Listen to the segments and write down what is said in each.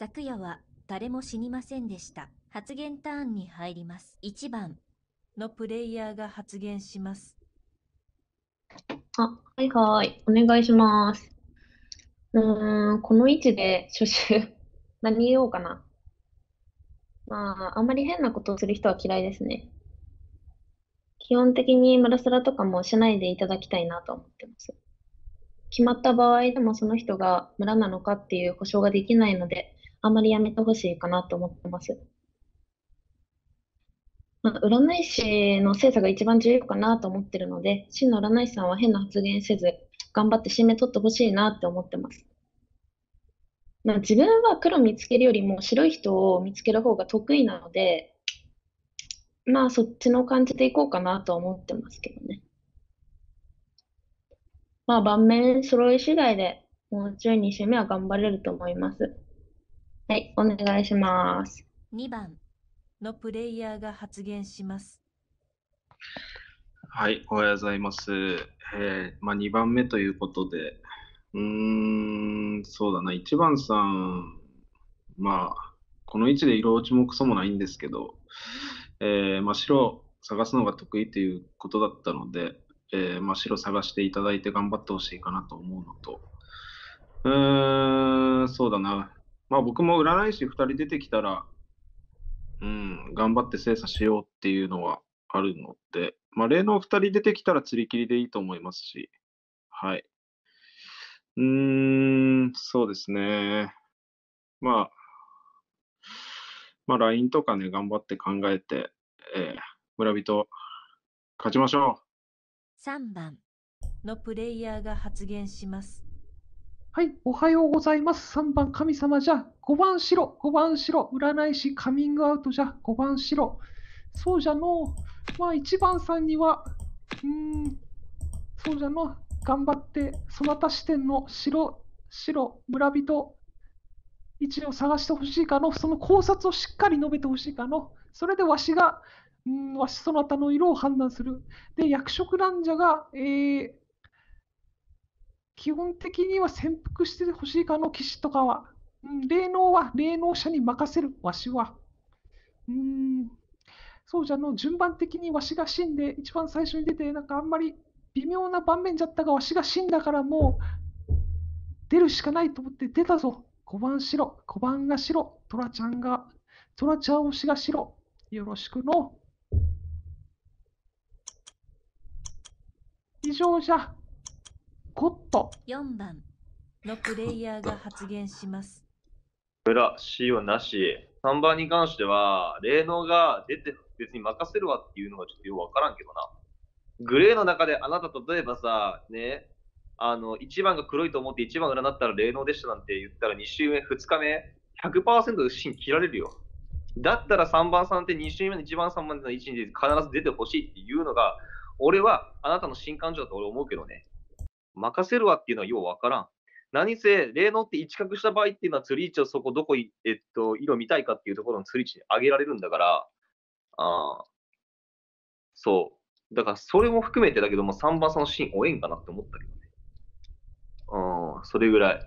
昨夜は誰も死にませんでした。発言ターンに入ります。1番のプレイヤーが発言します。あ、はいはい。お願いします。この位置で初手何言おうかな。まあ、あんまり変なことをする人は嫌いですね。基本的にムラスラとかもしないでいただきたいなと思ってます。決まった場合でもその人がムラなのかっていう保証ができないので、あんまりやめてほしいかなと思ってます。まあ、占い師の精査が一番重要かなと思ってるので、真の占い師さんは変な発言せず、頑張って締め取ってほしいなって思ってます。まあ、自分は黒見つけるよりも白い人を見つける方が得意なので、まあそっちの感じでいこうかなと思ってますけどね。まあ盤面揃い次第でもうちょい2周目は頑張れると思います。はい、お願いします。2番のプレイヤーが発言します。はい、おはようございます。まあ2番目ということで、そうだな、1番さん、まあ、この位置で色落ちもクソもないんですけど、まあ、白を探すのが得意ということだったので、まあ、白探していただいて頑張ってほしいかなと思うのと、そうだな、まあ、僕も占い師2人出てきたら、頑張って精査しようっていうのはあるので、まあ、例の2人出てきたら釣り切りでいいと思いますし、はい。そうですね。まあ、LINE とかね、頑張って考えて、村人、勝ちましょう。3番のプレイヤーが発言します。はい、おはようございます。3番、神様じゃ。5番、白。5番、白。占い師、カミングアウトじゃ。5番、白。そうじゃの。まあ、1番さんには、そうじゃの。頑張って、そなた視点の白、村人、位置を探してほしいかの、その考察をしっかり述べてほしいかの、それでわしが、わしそなたの色を判断する。で、役職なんじゃが、基本的には潜伏してほしいかの、騎士とかは、霊能は霊能者に任せる、わしは。そうじゃの、順番的にわしが死んで、一番最初に出て、なんかあんまり、微妙な盤面じゃったが、わしが死んだからもう出るしかないと思って出たぞ。5番白、5番が白、トラちゃん推しが白。よろしくの。以上じゃ。ゴッド。4番のプレイヤーが発言します。裏、C はなし。3番に関しては、霊能が出て別に任せるわっていうのがちょっとよくわからんけどな。グレーの中であなた例えばさ、ね、1番が黒いと思って1番占ったら霊能でしたなんて言ったら2周目、2日目、100% 芯切られるよ。だったら3番さんって2周目の1番3番の位置に必ず出てほしいっていうのが、俺はあなたの新感情だと俺思うけどね。任せるわっていうのはようわからん。何せ、霊能って一角した場合っていうのは釣り位置をそこどこ、色見たいかっていうところの釣り位置に上げられるんだから、そう。だからそれも含めてだけども3番さんのシーン追えんかなって思ったけどね。それぐらい。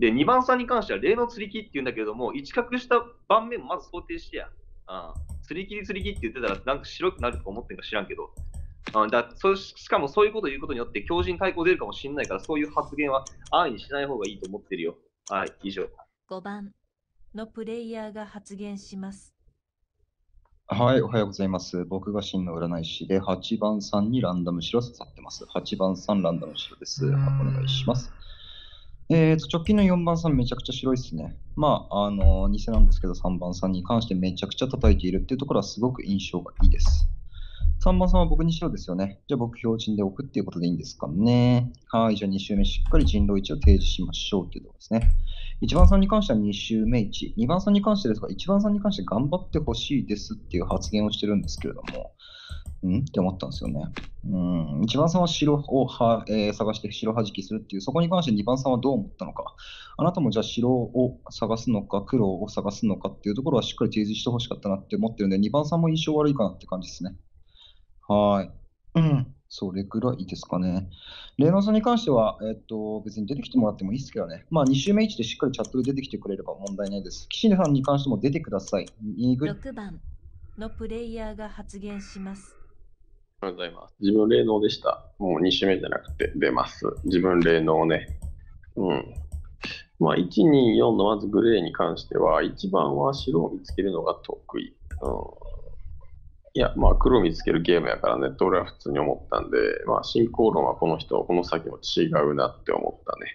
で、2番さんに関しては例の釣り切って言うんだけども、一角した盤面もまず想定してや。釣り切って言ってたらなんか白くなるとか思ってるか知らんけど。しかもそういうことを言うことによって強靭対抗出るかもしれないから、そういう発言は安易にしない方がいいと思ってるよ。はい、以上。5番のプレイヤーが発言します。はい、おはようございます。僕が真の占い師で、8番さんにランダム白刺さってます。8番さん、ランダム白です。お願いします。直近の4番さん、めちゃくちゃ白いですね。まあ、偽なんですけど、3番さんに関してめちゃくちゃ叩いているっていうところはすごく印象がいいです。3番さんは僕に白ですよね。じゃあ僕標準で置くっていうことでいいんですかね。はい、じゃあ2周目しっかり人狼位置を提示しましょうっていうところですね。1番さんに関しては2周目1、2番さんに関してですが、1番さんに関して頑張ってほしいですっていう発言をしてるんですけれども、って思ったんですよね。1番さんは白を探して白はじきするっていう、そこに関して2番さんはどう思ったのか。あなたもじゃあ白を探すのか、黒を探すのかっていうところはしっかり提示してほしかったなって思ってるんで、2番さんも印象悪いかなって感じですね。はい。それぐらいですかね。レイノンさんに関しては、別に出てきてもらってもいいですけどね。まあ、2周目1でしっかりチャットで出てきてくれれば問題ないです。岸根さんに関しても出てください。6番のプレイヤーが発言します。ありがとうございます。自分、レイノンでした。もう2周目じゃなくて出ます。自分、レイノンね。うん。まあ、1、2、4のまずグレーに関しては、1番は白を見つけるのが得意。いや、まあ、黒を見つけるゲームやからね、と俺は普通に思ったんで、まあ、進行論はこの人、この先も違うなって思ったね。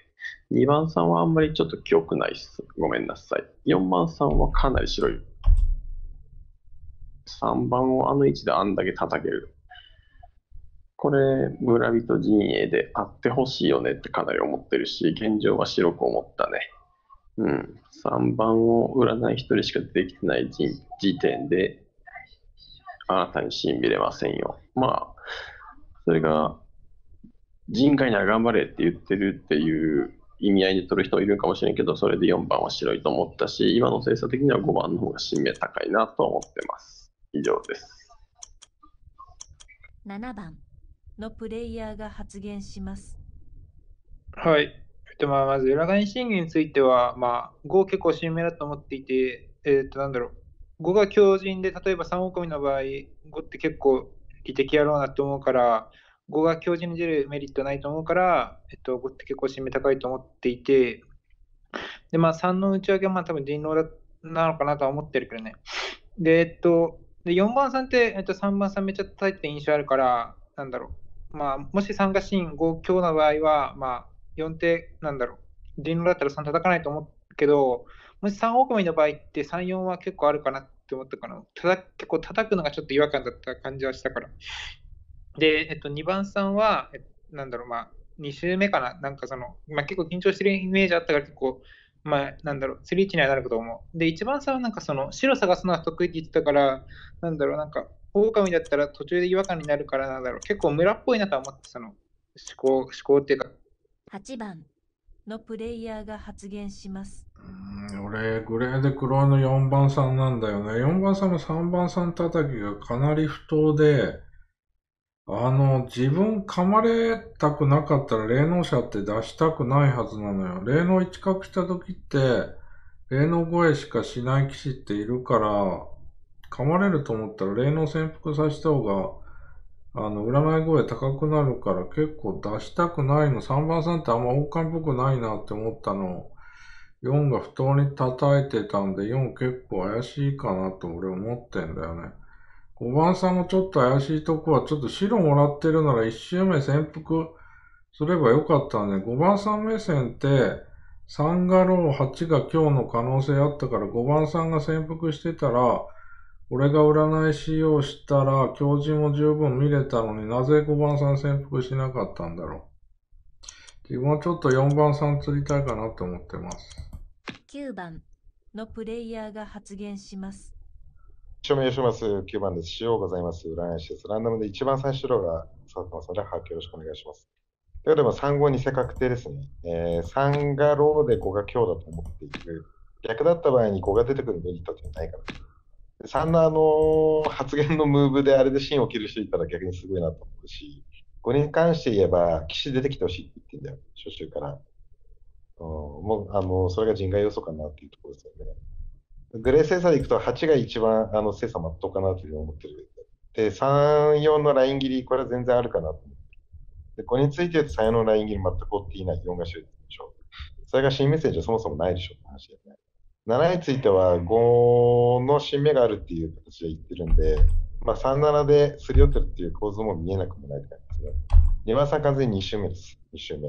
2番さんはあんまりちょっと記憶ないっす。ごめんなさい。4番さんはかなり白い。3番をあの位置であんだけ叩ける。これ、村人陣営であってほしいよねってかなり思ってるし、現状は白く思ったね。うん。3番を占い1人しかできてない時点で、あなたにしんびれませんよ。まあ、それが、人外なら頑張れって言ってるっていう意味合いで取る人いるかもしれんけど、それで4番は白いと思ったし、今の精査的には5番の方が信命高いなと思ってます。以上です。7番。のプレイヤーが発言します。はい。まあ、まず、裏金審議については、まあ、5結構新名だと思っていて、なんだろう、5が強靭で、例えば3狼の場合、5って結構利的やろうなと思うから、5が強靭に出るメリットないと思うから、5って結構新名高いと思っていて、で、まあ、3の内訳は、まあ、多分人狼なのかなとは思ってるけどね。で、で4番さんって、3番さんめっちゃ叩いて印象あるから、なんだろう。まあ、もし3が真5強な場合は、まあ、4手、なんだろう、人狼だったら3叩かないと思うけど、もし3狼の場合って3、4は結構あるかなって思ったかな。結構叩くのがちょっと違和感だった感じはしたから。で、2番さんは、なんだろう、まあ、2周目かな。なんかその、まあ、結構緊張してるイメージあったから結構、まあ、なんだろう、3、1にはなると思う。で、1番さんはなんかその、白探すのは得意って言ってたから、なんだろう、なんか、狼だったら途中で違和感になるからなんだろう。結構村っぽいなと思って、その思考っていうか。8番のプレイヤーが発言します。俺、グレーで黒の4番さんなんだよね。4番さんも3番さん叩きがかなり不当で、自分噛まれたくなかったら霊能者って出したくないはずなのよ。霊能一角した時って、霊能越えしかしない騎士っているから、噛まれると思ったら霊能潜伏させた方が占い声高くなるから結構出したくないの。3番さんってあんま王冠っぽくないなって思ったの。4が不当に叩いてたんで4結構怪しいかなと俺思ってんだよね。5番さんもちょっと怪しいとこはちょっと白もらってるなら1周目潜伏すればよかったんで、5番さん目線って3がロー8が今日の可能性あったから5番さんが潜伏してたら俺が占い師をしたら、教授も十分見れたのになぜ5番さん潜伏しなかったんだろう。自分はちょっと4番さん釣りたいかなと思ってます。9番のプレイヤーが発言します。署名します。9番です。塩ございます。占い師です。ランダムで1番さん白が触ってますので、把握よろしくお願いします。では3、5、2世確定ですね。3がローで5が強だと思っている。逆だった場合に5が出てくるメリットってないからです。3の発言のムーブであれで芯を切る人いたら逆にすごいなと思うし、これに関して言えば、騎士出てきてほしいって言ってんだよ、初週から。もう、それが人外要素かなっていうところですよね。グレー精査でいくと、8が一番精査まっとうかなというふうに思ってる。で、3、4のライン切り、これは全然あるかなと思う。で、これについて言うと、3、4のライン切り全く追っていない、4が白いでしょ。それが新メッセージはそもそもないでしょって話だよね。7については5の新芽があるっていう形で言ってるんで、まあ、37ですり寄ってるっていう構図も見えなくもないって感じですね。2番さん完全に2周目です。2周目。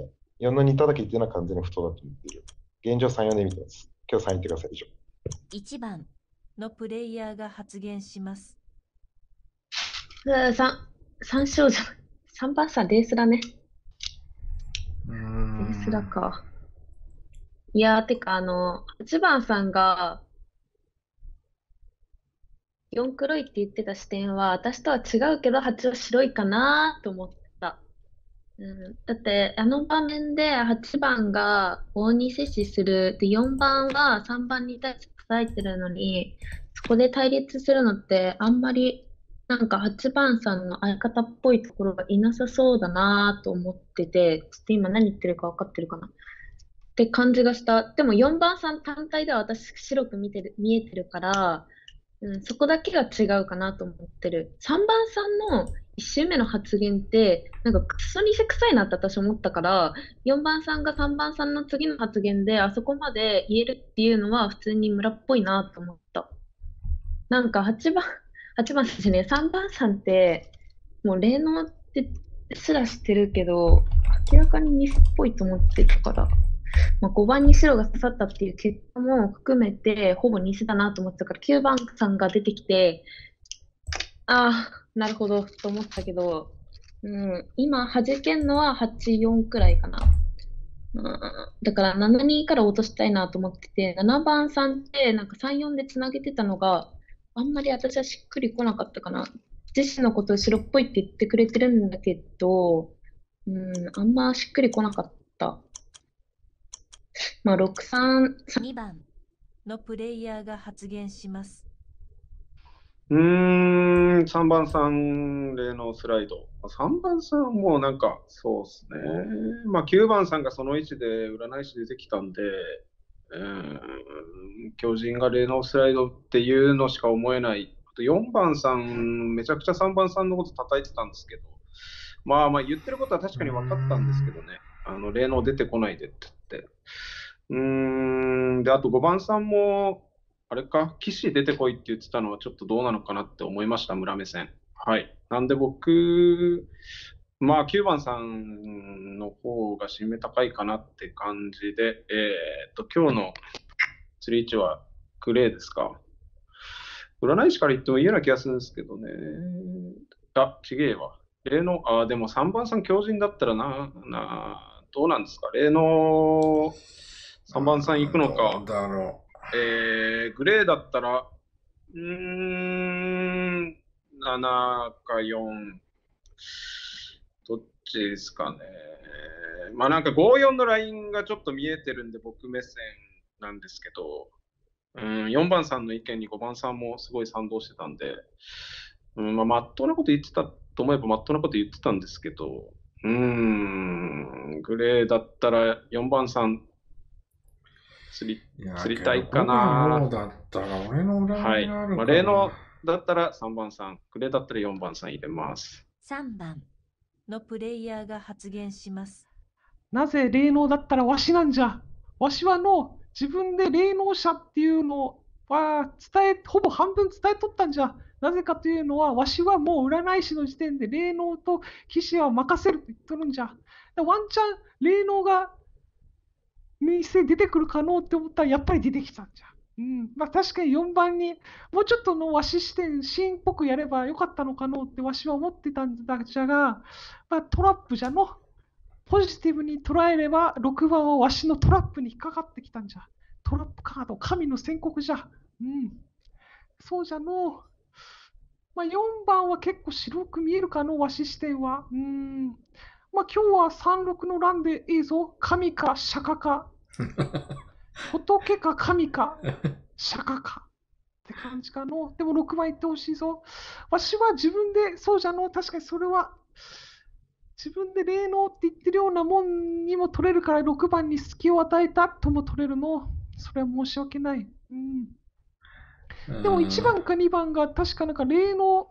4の2叩きっていうのは完全に不当だと思っている。現状3、4で見てます。今日3言ってください。以上。1番のプレイヤーが発言します。3章じゃない。3番さん、デースラね。デースラか。いやー、てか8番さんが4黒いって言ってた視点は私とは違うけど8は白いかなと思った、うん、だって場面で8番が5に接しするで4番は3番に対して叩いてるのにそこで対立するのってあんまりなんか8番さんの相方っぽいところがいなさそうだなと思ってて、ちょっと今何言ってるか分かってるかなって感じがした。でも4番さん単体では私白く見えてるから、そこだけが違うかなと思ってる。3番さんの1周目の発言って、なんかクソにせくさいなって私思ったから、4番さんが3番さんの次の発言であそこまで言えるっていうのは普通に村っぽいなと思った。なんか8番さんじゃねえ、3番さんってもう霊能ってすらしてるけど、明らかに偽っぽいと思ってたから、まあ、5番に白が刺さったっていう結果も含めてほぼ偽だなと思ってたから、9番さんが出てきて、ああなるほどと思ったけど、今弾けんのは84くらいかな。だから72から落としたいなと思ってて、7番さんってなんか3、4でつなげてたのがあんまり私はしっくりこなかったかな。自身のことを白っぽいって言ってくれてるんだけど、あんましっくりこなかった。まあ、6、3、2番のプレイヤーが発言します。3番さん、例のスライド。3番さんもなんか、そうですね。まあ、9番さんがその位置で占い師出てきたんで、巨人が霊能スライドっていうのしか思えない。あと4番さん、めちゃくちゃ3番さんのこと叩いてたんですけど、まあまあ言ってることは確かに分かったんですけどね、霊能出てこないでって言って。で、あと5番さんも、あれか、騎士出てこいって言ってたのはちょっとどうなのかなって思いました、村目線。はい。なんで僕、まあ、9番さんの方が締め高いかなって感じで、今日の釣り位置はグレーですか。占い師から言っても嫌な気がするんですけどね。あ、ちげえわ。例の、あ、でも3番さん強靭だったらどうなんですか。例の3番さん行くのか。だろう。グレーだったら、7か4。どっちですかね。まあなんか5、4のラインがちょっと見えてるんで、僕目線なんですけど、4番さんの意見に5番さんもすごい賛同してたんで、まあ、真っ当なこと言ってたと思えば真っ当なこと言ってたんですけど、グレーだったら4番さん、釣りたいかな。そうだったら俺の裏にあるかな。はい。まあ、例のだったら3番さん、グレーだったら4番さん入れます。3番のプレイヤーが発言します。なぜ霊能だったらわしなんじゃ。わしはの自分で霊能者っていうのはほぼ半分伝えとったんじゃ。なぜかというのはわしはもう占い師の時点で霊能と騎士は任せると言っとるんじゃ。ワンチャン霊能が店出てくるかのって思ったらやっぱり出てきたんじゃ。まあ、確かに4番にもうちょっとのわし視点シーンっぽくやればよかったのかのってわしは思ってたんだじゃが、まあ、トラップじゃのポジティブに捉えれば6番はわしのトラップに引っかかってきたんじゃ。トラップカード神の宣告じゃ。そうじゃの、まあ、4番は結構白く見えるかのわし視点は。まあ、今日は36の欄でいいぞ。神か釈迦か仏か神か釈迦かって感じかの。でも6番いってほしいぞ。わしは自分でそうじゃの。確かにそれは自分で霊能って言ってるようなもんにも取れるから、6番に隙を与えたとも取れるの。それは申し訳ない。でも1番か2番が確かなんか霊能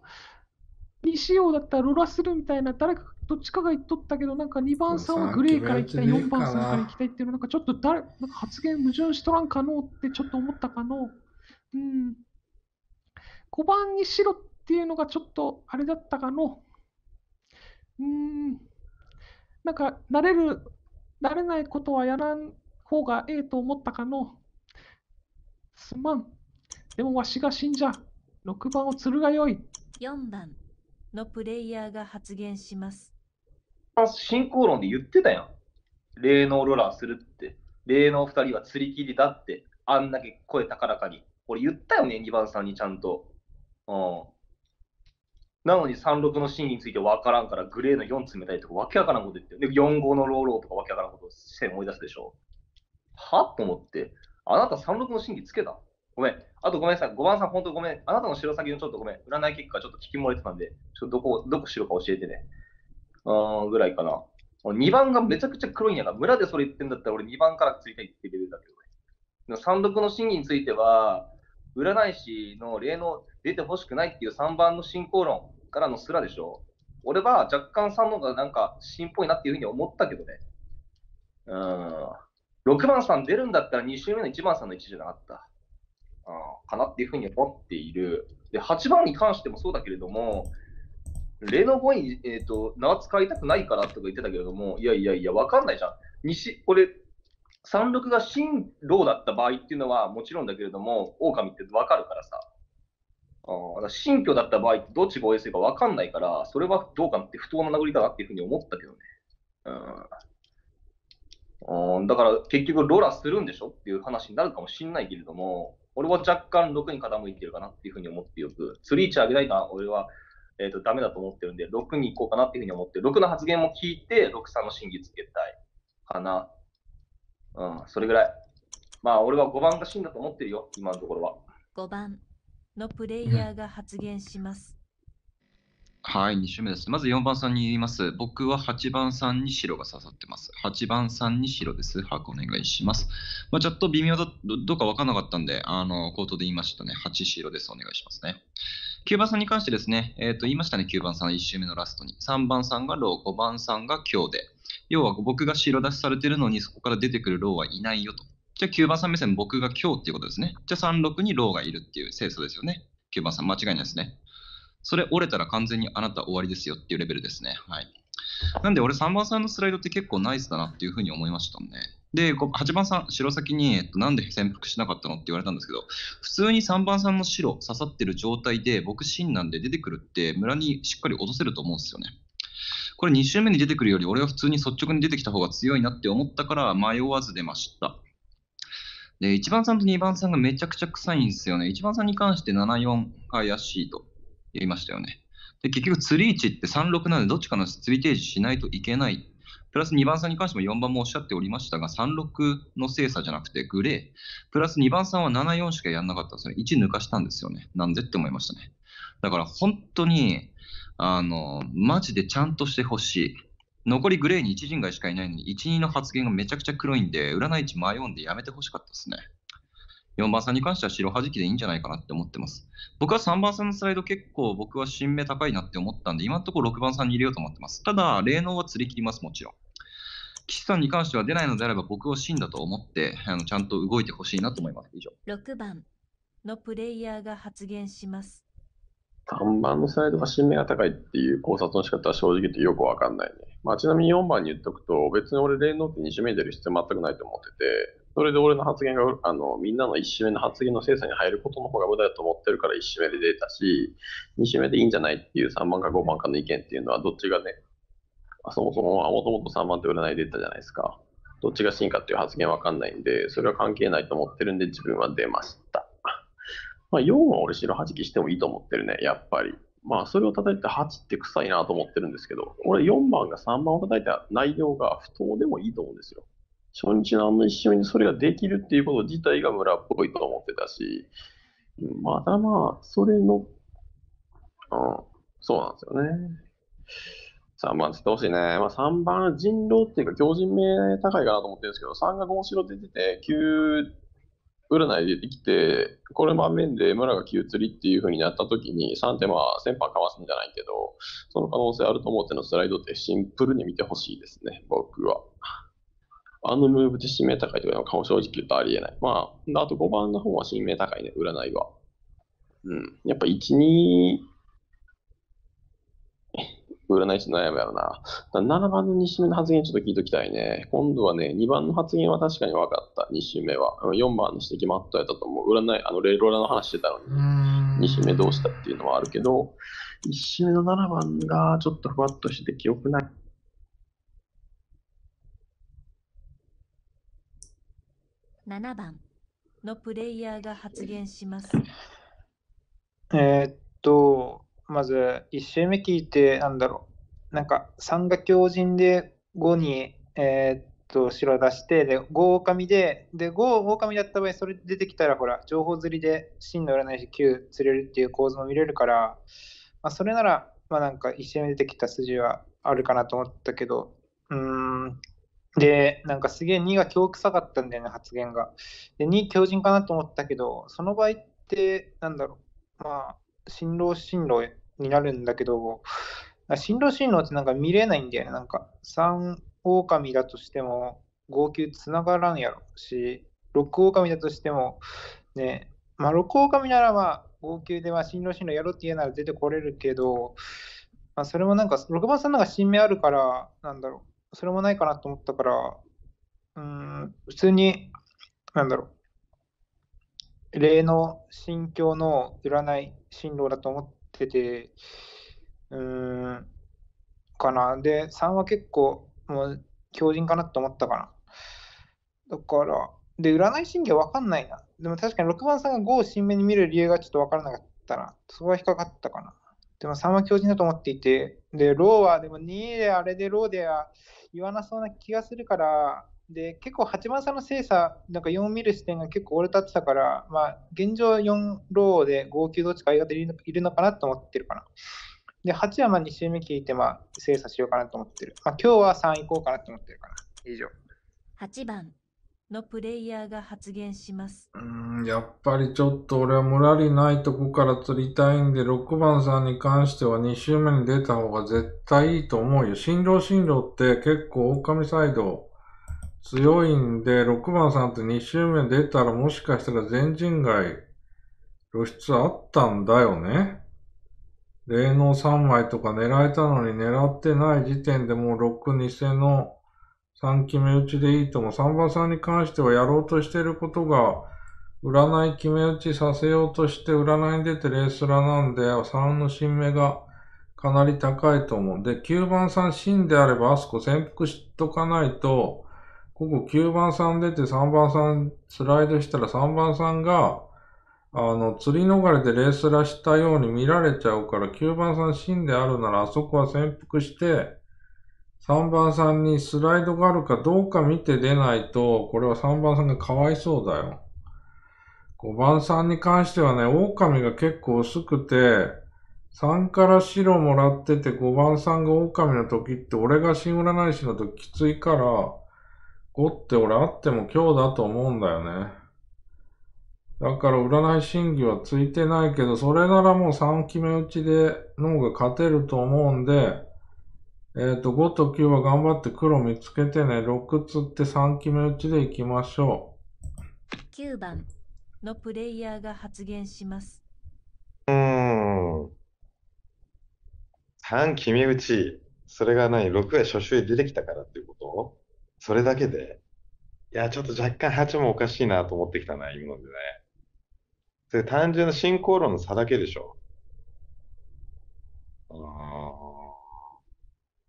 にしようだったらロラするみたいな、誰かどっちかが言っとったけど、なんか2番さんはグレーから行きたい、4番さんから行きたいっていうの、なんかちょっとなんか発言矛盾しとらんかのってちょっと思ったかの。5番に白っていうのがちょっとあれだったかの。なんか慣れないことはやらん方がええと思ったかの。すまん。でもわしが死んじゃ。6番を釣るがよい。4番のプレイヤーが発言します。進行論で言ってたやん。霊能ロラーするって。霊能2人は釣り切りだって。あんだけ声高らかに。俺言ったよね、2番さんにちゃんと。なのに36の真意について分からんから、グレーの4詰めたりとか、わけわからんこと言ってる。で、45のローローとかわけわからんことして思い出すでしょ。は？と思って。あなた36の真意つけたごめん。あとごめんなさい。5番さん、本当ごめん。あなたの白鷺のちょっとごめん。占い結果ちょっと聞き漏れてたんで、ちょっとどこ白か教えてね。ぐらいかな。2番がめちゃくちゃ黒いんやが、村でそれ言ってんだったら俺2番からついていってるんだけどね。三毒の真偽については、占い師の例の出てほしくないっていう3番の進行論からのすらでしょ。俺は若干3の方がなんか真っぽいなっていうふうに思ったけどね。6番さん出るんだったら2周目の1番さんの1じゃなかった。かなっていうふうに思っている。で、8番に関してもそうだけれども、例の5に、名使いたくないからとか言ってたけれども、いやいやいや、わかんないじゃん。これ、36が新老だった場合っていうのはもちろんだけれども、狼ってわかるからさ。新居だった場合ってどっちがお安いかわかんないから、それはどうかなって不当な殴りだなっていうふうに思ったけどね。だから結局ローラするんでしょっていう話になるかもしれないけれども、俺は若干6に傾いてるかなっていうふうに思ってよく、ツリーチ上げないと俺は、ダメだと思ってるんで、6に行こうかなっていうふうに思って、6の発言も聞いて、63の真偽つけたいかな。それぐらい。まあ俺は5番が真だと思ってるよ、今のところは。5番のプレイヤーが発言します。はい、2周目です。まず4番さんに言います。僕は8番さんに白が刺さってます。8番さんに白です。白お願いします。まあ、ちょっと微妙だ、どうか分からなかったんで、口頭で言いましたね。8白です。お願いしますね。9番さんに関してですね、言いましたね。9番さん1周目のラストに。3番さんがロー、5番さんが強で。要は僕が白出しされてるのに、そこから出てくるローはいないよと。じゃあ9番さん目線、僕が強っていうことですね。じゃあ36にローがいるっていう清楚ですよね。9番さん、間違いないですね。それ折れたら完全にあなた終わりですよっていうレベルですね。はい。なんで俺3番さんのスライドって結構ナイスだなっていうふうに思いましたね。で、8番さん、白先に、なんで潜伏しなかったのって言われたんですけど、普通に3番さんの白刺さってる状態で僕真なんで出てくるって村にしっかり落とせると思うんですよね。これ2周目に出てくるより俺は普通に率直に出てきた方が強いなって思ったから迷わず出ました。で、1番さんと2番さんがめちゃくちゃ臭いんですよね。1番さんに関して74怪しいと。言いましたよね。で、結局釣り位置って36なのでどっちかの釣り提示しないといけない。プラス2番さんに関しても4番もおっしゃっておりましたが、36の精査じゃなくてグレー。プラス2番さんは74しかやんなかったんですよね。1抜かしたんですよね。なんでって思いましたね。だから本当に、マジでちゃんとしてほしい。残りグレーに1人外しかいないのに、1、2の発言がめちゃくちゃ黒いんで、占い位置迷うんでやめてほしかったですね。4番さんに関しては白はじきでいいんじゃないかなって思ってます。僕は3番さんのスライド結構僕は新芽高いなって思ったんで、今のところ6番さんに入れようと思ってます。ただ、霊能は釣り切ります、もちろん。岸さんに関しては出ないのであれば僕を真だと思って、ちゃんと動いてほしいなと思います。以上。6番のプレイヤーが発言します。3番のスライドが新芽が高いっていう考察の仕方は正直言ってよくわかんないね。まあ、ちなみに4番に言っとくと、別に俺霊能って2周目に出る必要全くないと思ってて、それで俺の発言がみんなの1周目の発言の精査に入ることの方が無駄だと思ってるから1周目で出たし、2周目でいいんじゃないっていう3番か5番かの意見っていうのはどっちがね、そもそももともと3番って占いで出たじゃないですか。どっちが真かっていう発言わかんないんで、それは関係ないと思ってるんで自分は出ました。まあ4は俺白はじきしてもいいと思ってるね、やっぱり。まあそれを叩いて8って臭いなと思ってるんですけど、俺4番が3番を叩いた内容が不当でもいいと思うんですよ。初日の一緒にそれができるっていうこと自体が村っぽいと思ってたし、まだまあ、それの、そうなんですよね。3番つってほしいね。まあ、3番、人狼っていうか、強人名高いかなと思ってるんですけど、3が5白出てて、9占い出てきて、これ盤面で村が9釣りっていう風になった時に、3ってまあ、先般かわすんじゃないけど、その可能性あると思ってのスライドってシンプルに見てほしいですね、僕は。ムーブで新名高いとかの顔正直言うとありえない。まあ、あと5番の方は新名高いね、占いは。やっぱ1、2、占い師の悩むやろな。7番の2周目の発言ちょっと聞いときたいね。今度はね、2番の発言は確かに分かった、2周目は。4番の指摘マットやったと思う。占い、レイローラの話してたのに、2周目どうしたっていうのはあるけど、1周目の7番がちょっとふわっとして記憶ない。7番のプレイヤーが発言します。まず1周目聞いて、なんだろう、なんか3が強人で5に、白出して、で、5狼で、で、5狼だった場合、それ出てきたら、ほら、情報釣りで、真の占い師9釣れるっていう構図も見れるから、まあ、それなら、まあなんか、一瞬出てきた筋はあるかなと思ったけど、で、なんかすげえ2が強臭かったんだよね、発言が。で、2強靭かなと思ったけど、その場合って、なんだろう、まあ、進路になるんだけど、進路ってなんか見れないんだよね。なんか3狼だとしても号泣つながらんやろし、6狼だとしてもね、まあ6狼ならまあ号泣では進路やろうっていうなら出てこれるけど、まあ、それもなんか6番さんなんか新名あるから、なんだろう、それもないかなと思ったから、普通になんだろう、例の心境の占い進路だと思ってて、かな。で、3は結構もう強靭かなと思ったかな。だから、で、占い神経わかんないな。でも確かに6番さんが5を新芽に見る理由がちょっとわからなかったな。そこは引っかかったかな。でも3は強靭だと思っていて、で、ローはでも2であれでローでは言わなそうな気がするから、で、結構8番さんの精査、なんか4見る視点が結構俺立ってたから、まあ、現状4ローで5級どっちか相方いるのかなと思ってるかな。で、8はまあ2週目聞いて、まあ精査しようかなと思ってる。まあ、今日は3いこうかなと思ってるかな。以上。8番のプレイヤーが発言します。やっぱりちょっと俺はムラリないとこから釣りたいんで、6番さんに関しては2週目に出た方が絶対いいと思うよ。進路って結構狼サイド強いんで、6番さんって2週目出たらもしかしたら全人外露出あったんだよね。霊能3枚とか狙えたのに狙ってない時点でもう6偽の3決め打ちでいいと思う。3番さんに関してはやろうとしていることが占い決め打ちさせようとして占いに出て霊スラなんで、3の新芽がかなり高いと思う。で、9番さん真であればあそこ潜伏しとかないと、ここ9番さん出て3番さんスライドしたら3番さんが釣り逃れでレースらしたように見られちゃうから、9番さん真であるならあそこは潜伏して、3番さんにスライドがあるかどうか見て出ないと、これは3番さんがかわいそうだよ。5番さんに関してはね、狼が結構薄くて、3から白もらってて5番さんが狼の時って、俺が新占い師の時きついから、5って俺あっても今日だと思うんだよね。だから占い審議はついてないけど、それならもう3決め打ちで脳が勝てると思うんで、5と9は頑張って黒見つけてね、6つって3決め打ちでいきましょう。9番のプレイヤーが発言します。3決め打ち、それが何、6が初週出てきたからっていうこと？それだけで？いや、ちょっと若干8もおかしいなと思ってきたな、今のでね。単純な進行論の差だけでしょ。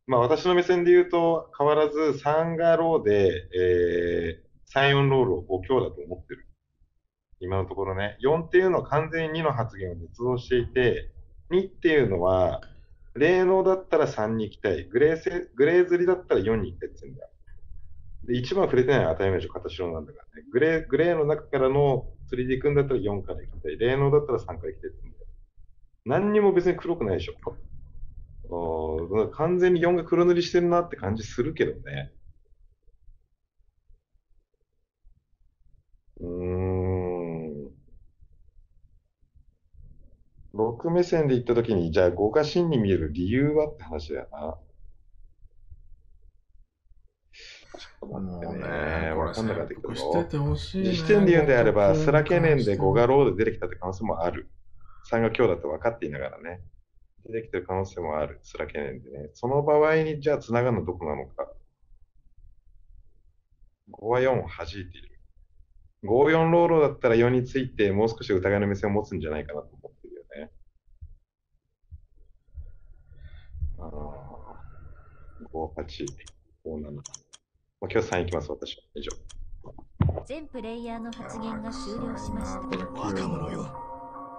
まあ私の目線で言うと、変わらず3がローで、3、4ロールを5強だと思ってる。今のところね。4っていうのは完全に2の発言を捏造していて、2っていうのは、霊能だったら3に行きたい。グレー釣りだったら4に行きたいって言うんだよ。で、1番触れてない与え名称形論なんだからね。グレーの中からの釣りで行くんだったら4から行きたい。霊能だったら3から行きたいって言うんだよ。何にも別に黒くないでしょ。完全に4が黒塗りしてるなって感じするけどね。6目線で行ったときに、じゃあ5が真に見える理由はって話だよな。もうね、わかんなかったけど、時点で言うんであれば、スラケネンで5がローで出てきたって可能性もある。3が今日だと分かっていながらね、出てきてる可能性もある、スラケネンでね。その場合に、じゃあつながるのどこなのか。5は4を弾いている。5、4ローローだったら4について、もう少し疑いの目線を持つんじゃないかなと思ってるよね。5、8、5、7。今日3行きます、私は。以上。全プレイヤーの発言が終了しました。若者よ、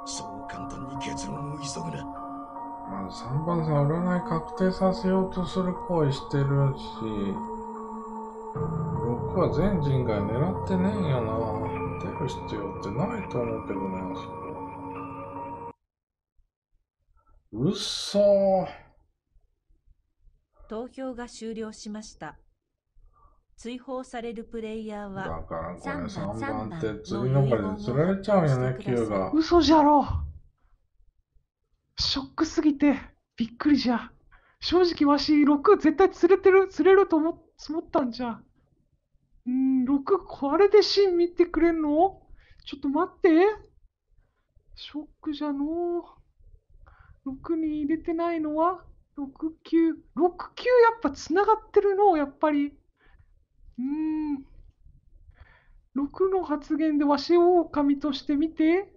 そう簡単に結論を急ぐな。まず3番さん、占い確定させようとする行為してるし。僕ら全人が狙ってねえんやな。出る必要ってないと思うけどね、あそこ。うっそー。投票が終了しました。追放されるプレイヤーは、だからこれ3番って次の場で釣られちゃうよね、Qが。嘘じゃろ。ショックすぎてびっくりじゃ。正直わし6絶対釣れると思ったんじゃ。6これでシーン見てくれんの？ちょっと待って。ショックじゃの。6に入れてないのは69。69やっぱつながってるのやっぱり。6の発言でわしを狼として見て、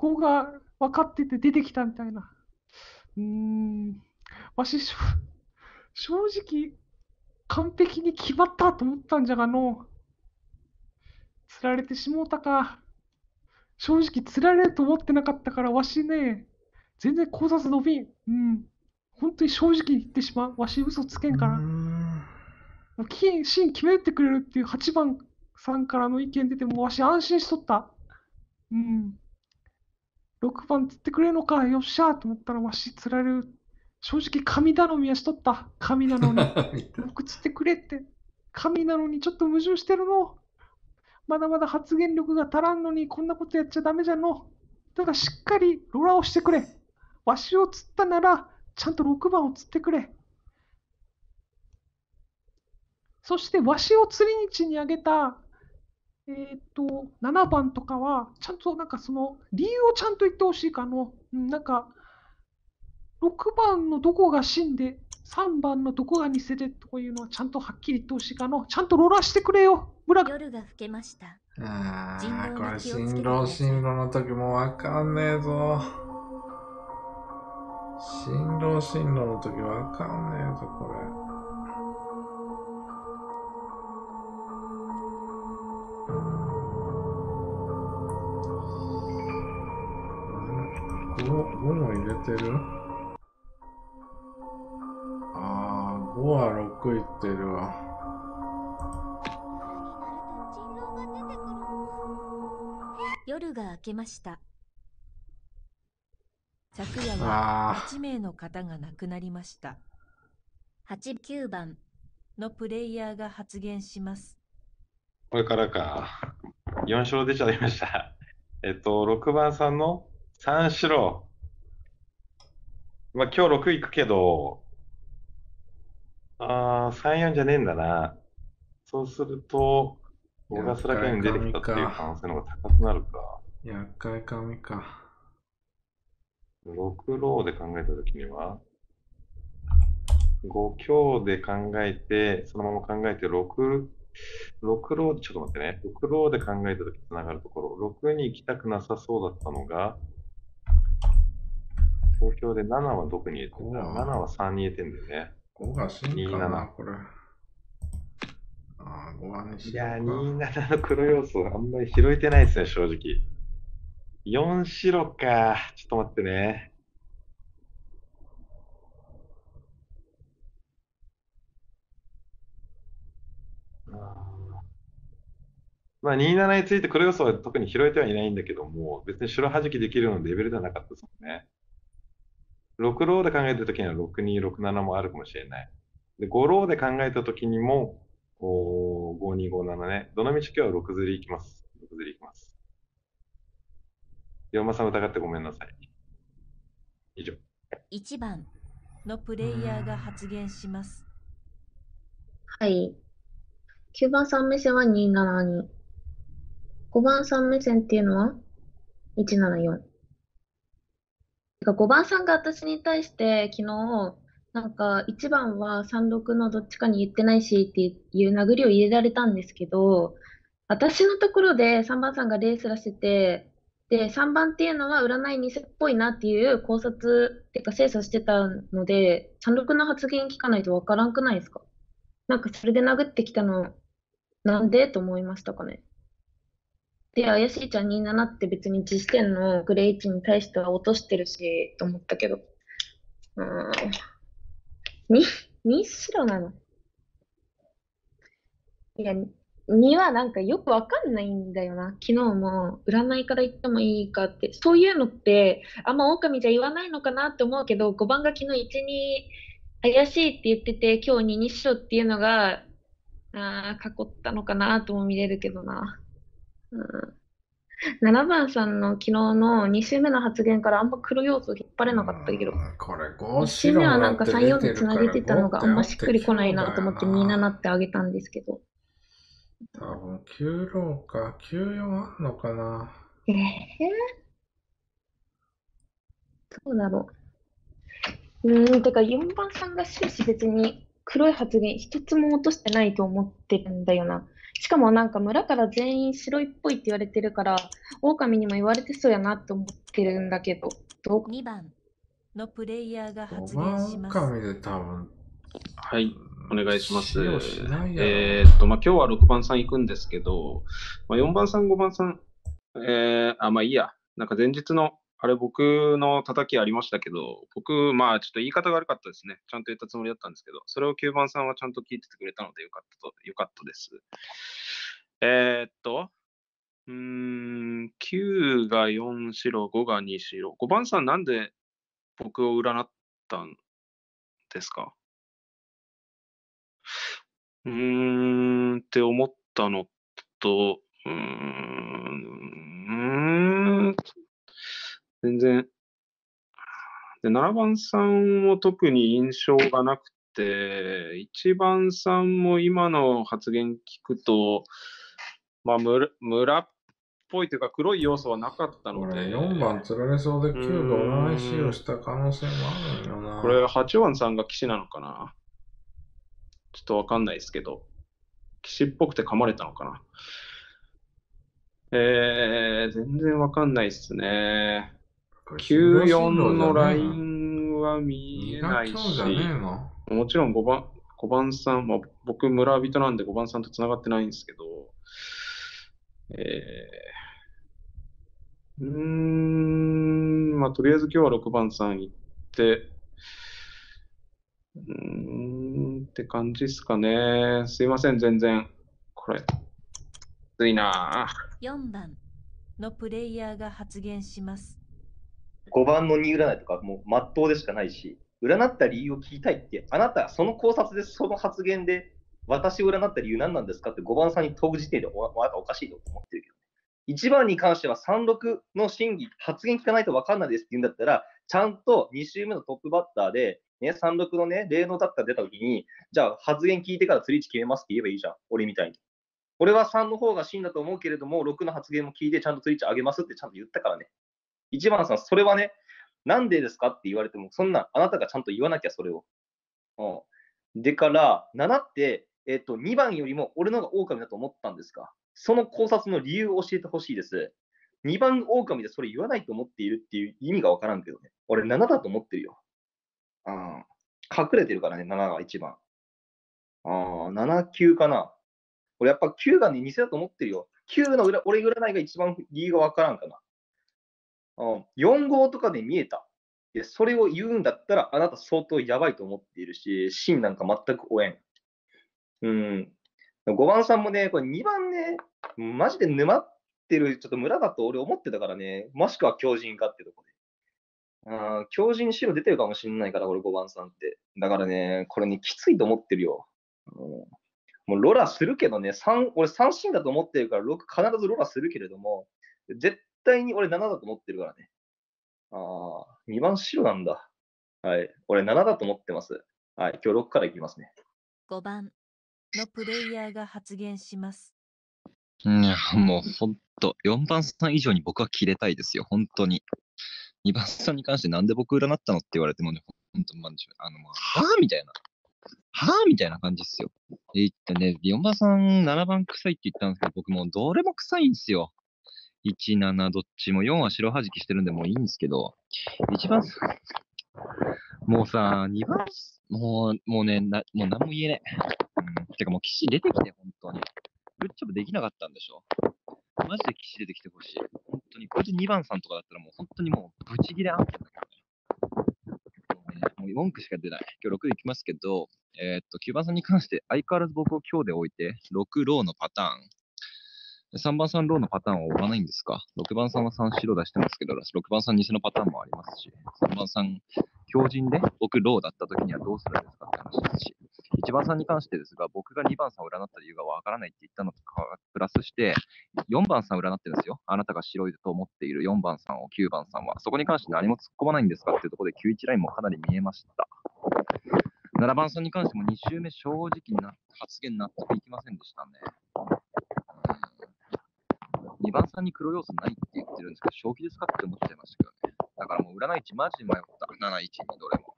5が分かってて出てきたみたいな。わし、正直、完璧に決まったと思ったんじゃがの。釣られてしもうたか。正直、釣られると思ってなかったから、わしね、全然考察伸びん。本当に正直言ってしまう。わし、嘘つけんから。シーン決めてくれるっていう8番さんからの意見出てもわし安心しとった。6番釣ってくれるのか、よっしゃーと思ったらわし釣られる。正直神頼みはしとった。神なのに。6釣ってくれって。神なのにちょっと矛盾してるの。まだまだ発言力が足らんのにこんなことやっちゃダメじゃの。だからしっかりロラをしてくれ。わしを釣ったならちゃんと6番を釣ってくれ。そして、わしを釣り日にあげた、7番とかは、ちゃんとなんかその、理由をちゃんと言ってほしいかの、なんか、6番のどこが真で、3番のどこが偽でというのはちゃんとはっきり言ってほしいかの、ちゃんとローラしてくれよ、ブラ。夜が更けました。これ、新郎の時もわかんねえぞ。新郎の時わかんねえぞ、これ。5も入れてる？ああ、5は6いってるわ。夜が明けました。昨夜は8名の方が亡くなりました。8、9番のプレイヤーが発言します。これからか。4勝出ちゃいました。6番さんの三四郎。まあ、今日6行くけど、3、4じゃねえんだな。そうすると、小笠原家に出てきたっていう可能性の方が高くなるか。厄介神か。6ローで考えたときには、5強で考えて、そのまま考えて6ローで、ちょっと待ってね。6ローで考えたときつながるところ、6に行きたくなさそうだったのが、投票で7はどこに入れてんだ？ 7 は3に入れてんだよね。5が真かな、これ。ああ、5はね、いや、27の黒要素あんまり拾えてないですね、正直。4白か。ちょっと待ってね。まあ、27について黒要素は特に拾えてはいないんだけども、別に白はじきできるようなレベルではなかったですもんね。6ローで考えたときには6、2、6、7もあるかもしれない。で、5ローで考えたときにも、5、2、5、7ね。どの道今日は6ずりいきます。6ずりいきます。4馬さん疑ってごめんなさい。以上。1番のプレイヤーが発言します。はい。9番さん目線は27に。5番さん目線っていうのは174。5番さんが私に対して昨日なんか1番は36のどっちかに言ってないしっていう殴りを入れられたんですけど、私のところで3番さんがレースらしてて、で3番っていうのは占い偽っぽいなっていう考察っていうか精査してたので、36の発言聞かないとわからんくないですか？なんかそれで殴ってきたのなんでと思いましたかね。で、怪しいちゃん27って別に1視点のグレー1に対しては落としてるし、と思ったけど。2白なの。いや、にはなんかよくわかんないんだよな。昨日も占いから言ってもいいかって、そういうのってあんま狼じゃ言わないのかなって思うけど、5番が昨日1に怪しいって言ってて、今日2にしようっていうのが囲ったのかなとも見れるけどな。7番さんの昨日の2週目の発言からあんま黒要素引っ張れなかったけど、これ5週目はなんか3、4でつなげてたのがあんましっくりこないなと思ってみんななってあげたんですけど、多分96か94あんのかな。どうだろう。てか4番さんが終始別に黒い発言一つも落としてないと思ってるんだよな。しかもなんか村から全員白いっぽいって言われてるから、狼にも言われてそうやなと思ってるんだけど、2番のプレイヤーが発言します。狼で多分。はい、お願いします。まあ今日は6番さん行くんですけど、まあ、4番さん、5番さん、まあいいや、なんか前日のあれ僕の叩きありましたけど、僕、まあちょっと言い方が悪かったですね。ちゃんと言ったつもりだったんですけど、それを9番さんはちゃんと聞いててくれたのでよかったです。9が4白、5が2白。5番さん、なんで僕を占ったんですか？って思ったのと、全然で、7番さんも特に印象がなくて、1番さんも今の発言聞くと、まあ、村っぽいというか黒い要素はなかったので、4番釣られそうで9が同じ死をした可能性もあるんよな。これ8番さんが騎士なのかな、ちょっとわかんないですけど、騎士っぽくて噛まれたのかな。全然わかんないですね。94のラインは見えないし、もちろん5番さん、まあ、僕村人なんで5番さんとつながってないんですけど、まあとりあえず今日は6番さん行って、って感じですかね。すいません、全然これ、ついな。4番のプレイヤーが発言します。5番の2占いとかもう真っ当でしかないし、占った理由を聞きたいって、あなたその考察でその発言で私を占った理由何なんですかって5番さんに問う時点であなたおかしいと思ってるけど、1番に関しては36の真偽発言聞かないと分かんないですって言うんだったら、ちゃんと2週目のトップバッターで、ね、36のね霊能だったら出た時に、じゃあ発言聞いてから釣り位置決めますって言えばいいじゃん。俺みたいに、俺は3の方が真だと思うけれども6の発言も聞いてちゃんと釣り位置上げますってちゃんと言ったからね。1番さん、それはね、なんでですかって言われても、そんな、あなたがちゃんと言わなきゃ、それを。でから、7って、2番よりも俺の方が狼だと思ったんですか？その考察の理由を教えてほしいです。2番狼でそれ言わないと思っているっていう意味がわからんけどね。俺7だと思ってるよ。隠れてるからね、7が1番。7、9かな。俺やっぱ9が、ね、偽だと思ってるよ。9の俺占いが一番理由がわからんかな。4号とかで見えた。それを言うんだったら、あなた相当やばいと思っているし、芯なんか全く応援。5番さんもね、これ2番ね、マジで沼ってる、ちょっと村だと俺思ってたからね、もしくは狂人かってとこで。狂人白出てるかもしれないから、これ5番さんって。だからね、これね、きついと思ってるよ。もうロラするけどね、俺3芯だと思ってるから、6必ずロラするけれども、絶対に俺7だと思ってるからね。2番白なんだ。はい。俺7だと思ってます。はい。今日6からいきますね。5番のプレイヤーが発言します。もうほんと、4番さん以上に僕は切れたいですよ、本当に。2番さんに関してなんで僕占ったのって言われてもね、ほんと、はぁみたいな。はぁみたいな感じっすよ。ね、4番さん、7番臭いって言ったんですけど、僕もうどれも臭いんですよ。1、7、どっちも4は白はじきしてるんでもういいんですけど、1番、もうさ、2番、もうね、もう何も言えねえ。てかもう騎士出てきて、本当に。グッジョブできなかったんでしょ。マジで騎士出てきてほしい。本当に、こいつ2番さんとかだったらもう本当にもうブチギレ案件だけどね。もう文句しか出ない。今日6でいきますけど、9番さんに関して相変わらず僕を強で置いて6ローのパターン、3番さんローのパターンを追わないんですか？6番さんは3白出してますけど、6番さん偽のパターンもありますし、3番さん強陣で僕ローだった時にはどうするんですかって話ですし、1番さんに関してですが、僕が2番さんを占った理由がわからないって言ったのとかプラスして4番さんを占ってるんですよ。あなたが白いと思っている4番さんを9番さんはそこに関して何も突っ込まないんですかっていうところで91ラインもかなり見えました。7番さんに関しても2周目正直な発言納得いきませんでしたね。2番さんに黒要素ないって言ってるんですけど、正気ですかって思っちゃいましたけどね。だからもう占い値マジで迷った。7、1、2どれも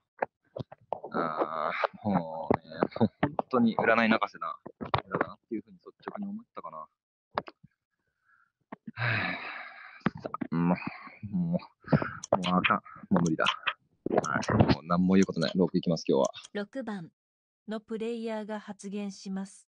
もうね、本当に占い泣かせなだなっていうふうに率直に思ったかな。もうあかん、もう無理だ。もう何も言うことない。6いきます、今日は。6番のプレイヤーが発言します。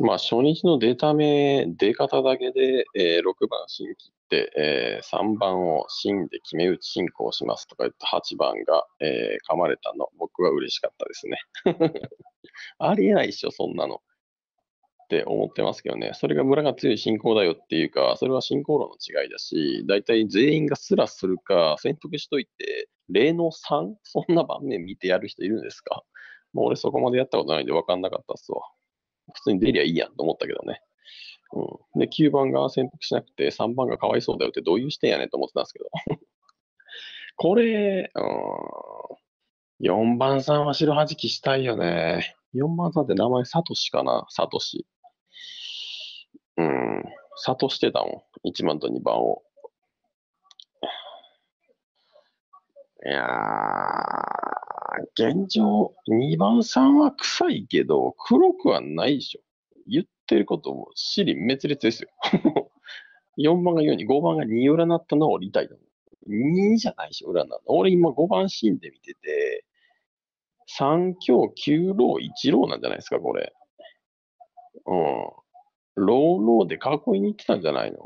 まあ、初日のデータ名、出方だけで、6番新規って、3番を新で決め打ち進行しますとか言って8番が、噛まれたの、僕は嬉しかったですね。ありえないっしょ、そんなの。って思ってますけどね。それが村が強い進行だよっていうか、それは進行論の違いだし、大体全員がスラするか、選択しといて、例の 3? そんな盤面見てやる人いるんですか？もう俺そこまでやったことないんで分かんなかったっすわ。普通に出りゃいいやんと思ったけどね。うん、で、9番が潜伏しなくて3番がかわいそうだよってどういう視点やねんと思ってたんですけど。これ、4番さんは白はじきしたいよね。4番さんって名前サトシかな？サトシ。サトシしてたもん。1番と2番を。いやー。現状、2番さんは臭いけど、黒くはないでしょ。言ってることも、尻滅裂ですよ。4番が4に、5番が2占ったのを理解だもん。2じゃないでしょ、占ったの。俺今5番シーンで見てて、3強9ロー1ローなんじゃないですか、これ。うん。ローローで囲いに行ってたんじゃないの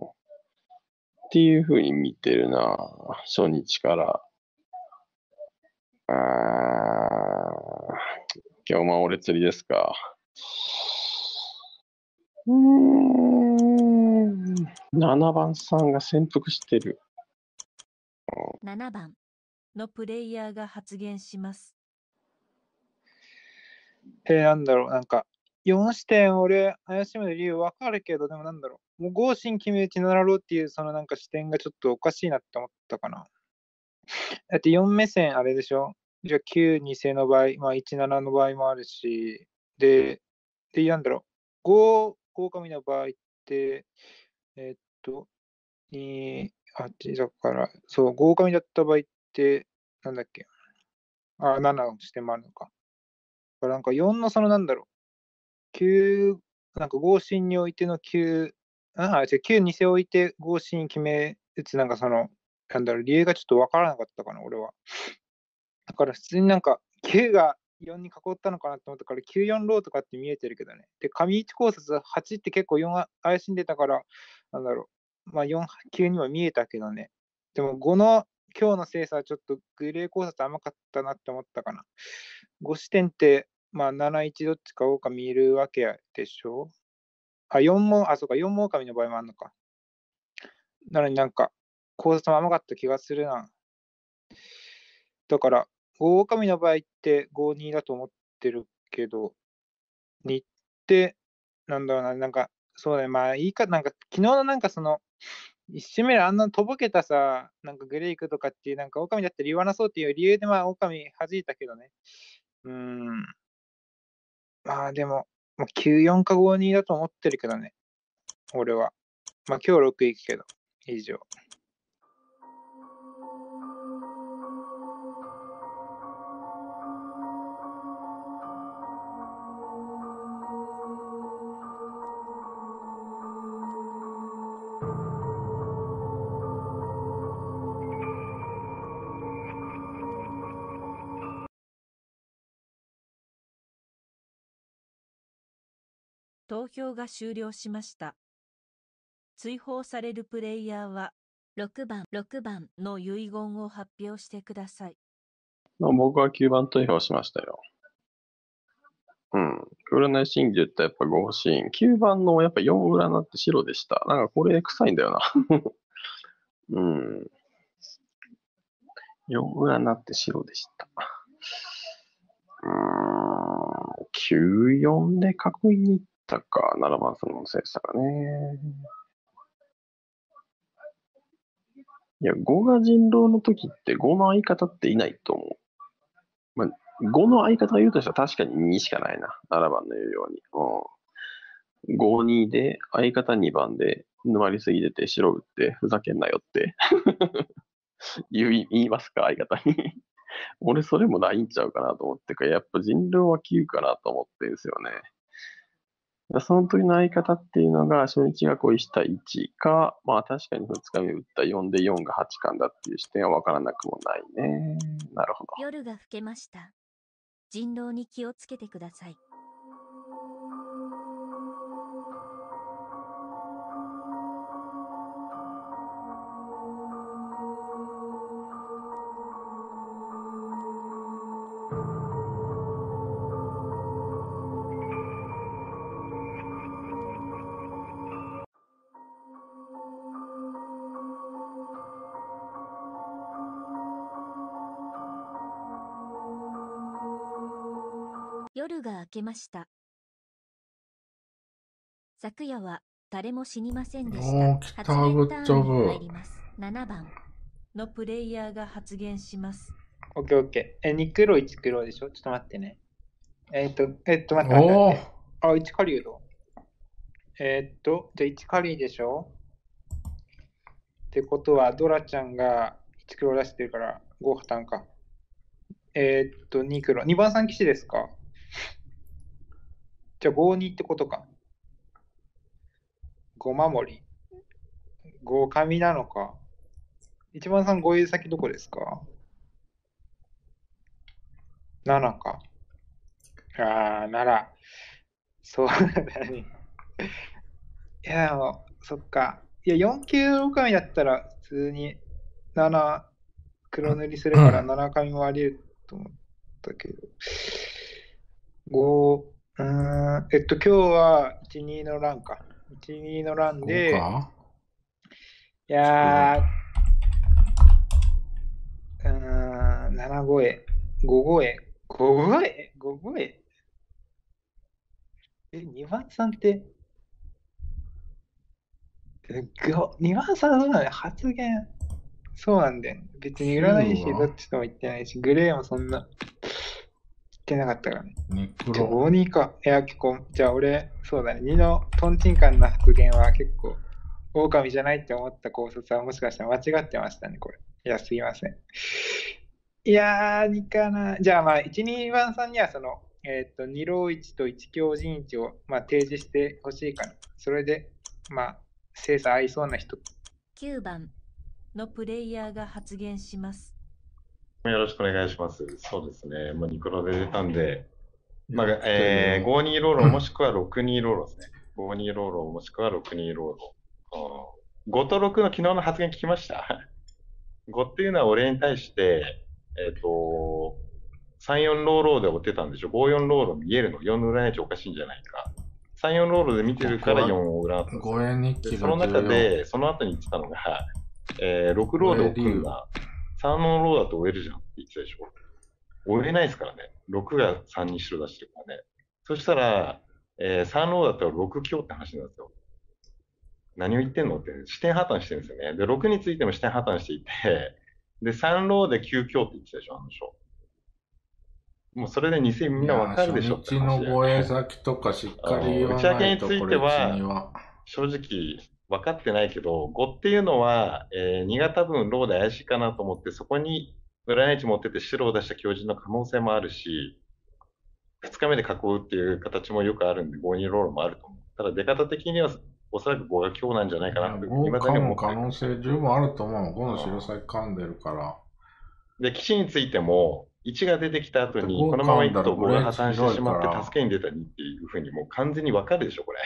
っていうふうに見てるな、初日から。今日も俺釣りですか。7番さんが潜伏してる。7番のプレイヤーが発言します。なんだろう、なんか、4視点俺、怪しむ理由わかるけど、でもなんだろう、もう合心決め打ちならろうっていう、そのなんか視点がちょっとおかしいなって思ったかな。だって4目線あれでしょ。じゃあ9、2世の場合、まあ、1、7の場合もあるし、で、なんだろう、5、狼の場合って、2、8だから、そう、5狼だった場合って、なんだっけ、7の視点もあるのか。だからなんか4のそのなんだろう、9、なんか合心においての9、9、2世を置いて合心決め打つ、なんかその、なんだろう、理由がちょっと分からなかったかな、俺は。だから普通になんか9が4に囲ったのかなと思ったから、9-4ローとかって見えてるけどね。で、上1考察8って結構4が怪しんでたから、なんだろう、まあ4、9にも見えたけどね。でも5の今日の精査はちょっとグレー考察甘かったなって思ったかな。5視点って、まあ7、1どっちか多か見るわけでしょ。4も、そうか、4も狼の場合もあるのか。なのになんか、考察も甘かった気がするな。だから、5狼の場合って5、2だと思ってるけど、2って、なんだろうな、なんか、そうだね、まあいいか、なんか、昨日のなんかその、一周目であんなとぼけたさ、なんかグレイクとかっていう、なんか狼だったら言わなそうっていう理由で、まあ狼弾いたけどね。まあでも、9-4か5-2だと思ってるけどね、俺は。まあ今日6いくけど、以上。投票が終了しました。追放されるプレイヤーは6番の遺言を発表してください。僕は9番投票しましたよ。占い真珠ってやっぱ5欲しい。9番のやっぱ4占って白でした。なんかこれ臭いんだよな。4占って白でした。94で囲いに行ったか。7番さんのせいでしたかね。いや、5が人狼の時って5の相方っていないと思う。まあ5の相方が言うとしたら確かに2しかないな。7番の言うように。5、2で、相方2番で、沼りすぎてて、白打って、ふざけんなよって言いますか、相方に。俺、それもないんちゃうかなと思ってか、やっぱ人狼は9かなと思ってるんですよね。その時の相方っていうのが、初日が恋した1か、まあ確かに2日目打った4で4が8巻だっていう視点はわからなくもないね。なるほど。夜が更けました。人狼に気をつけてください。夜が明けました。昨夜は誰も死にませんでした。発言ターンに入ります。7番のプレイヤーが発言します。オッケーオッケー。2黒1黒でしょ。ちょっと待ってね。待って。あ、1カリウド。じゃあ1カリでしょ。ってことは、ドラちゃんが1黒出してるから5負担か。2黒。2番さん騎士ですか。じゃあ52ってことか。5守り。5神なのか。1番さん5先どこですか ?7 か。ああ、なら。そうだね。いや、そっか。いや、4級6神だったら普通に7黒塗りするから7神もあり得ると思ったけど。5、今日は1、2のランか。1、2のランで。いやー、7超え、5超え、5超え、5超え。2番さんって、2番さんそうなんだね、発言。そうなんだよ。別に占い師どっちとも言ってないし、グレーもそんな。いけなかったからね。じゃあ52か。いや、結構、じゃあ俺、そうだね。2のトンチンカンな発言は結構、狼じゃないって思った考察はもしかしたら間違ってましたね、これ。いや、すいません。いやー、2かな。じゃあ、まあ、1、2番さんには、その、2浪1と1強陣1を、まあ、提示してほしいかな。それで、まあ、精査合いそうな人。9番のプレイヤーが発言します。よろしくお願いします。そうですね。もうニクロで出たんで、まあ、52ローロもしくは62ローロですね。52ローロもしくは62ローロ。5と6の昨日の発言聞きました。5っていうのは俺に対して、3、4ローロで追ってたんでしょ。5、4ローロ見えるの。4の占い値おかしいんじゃないか。3、4ローロで見てるから4を占ったんですよ。5円日記でその中で、その後に言ってたのが、6ローロを組んだ。3のローだと追えるじゃんって言ってたでしょ。追えないですからね。6が3に白出してるからね。そしたら、3ローだったら6強って話なんですよ。何を言ってんのって、視点破綻してるんですよね。で、6についても視点破綻していて、で、3ローで9強って言ってたでしょ、あの人。もうそれで2000みんなわかるでしょって話。うちの護衛先とかしっかり言わないと。打ち上げについては、正直、分かってないけど、5っていうのは、2が多分ローで怪しいかなと思って、そこに占い値持ってて白を出した強靭の可能性もあるし、2日目で囲うっていう形もよくあるんで、5にロールもあると思う。ただ出方的にはおそらく5が強なんじゃないかなって。5かも可能性十分あると思う。5の白先噛んでるから。で、騎士についても、1が出てきた後に、このままいくと5が破綻してしまって、助けに出た2っていうふうにもう完全に分かるでしょ、これ。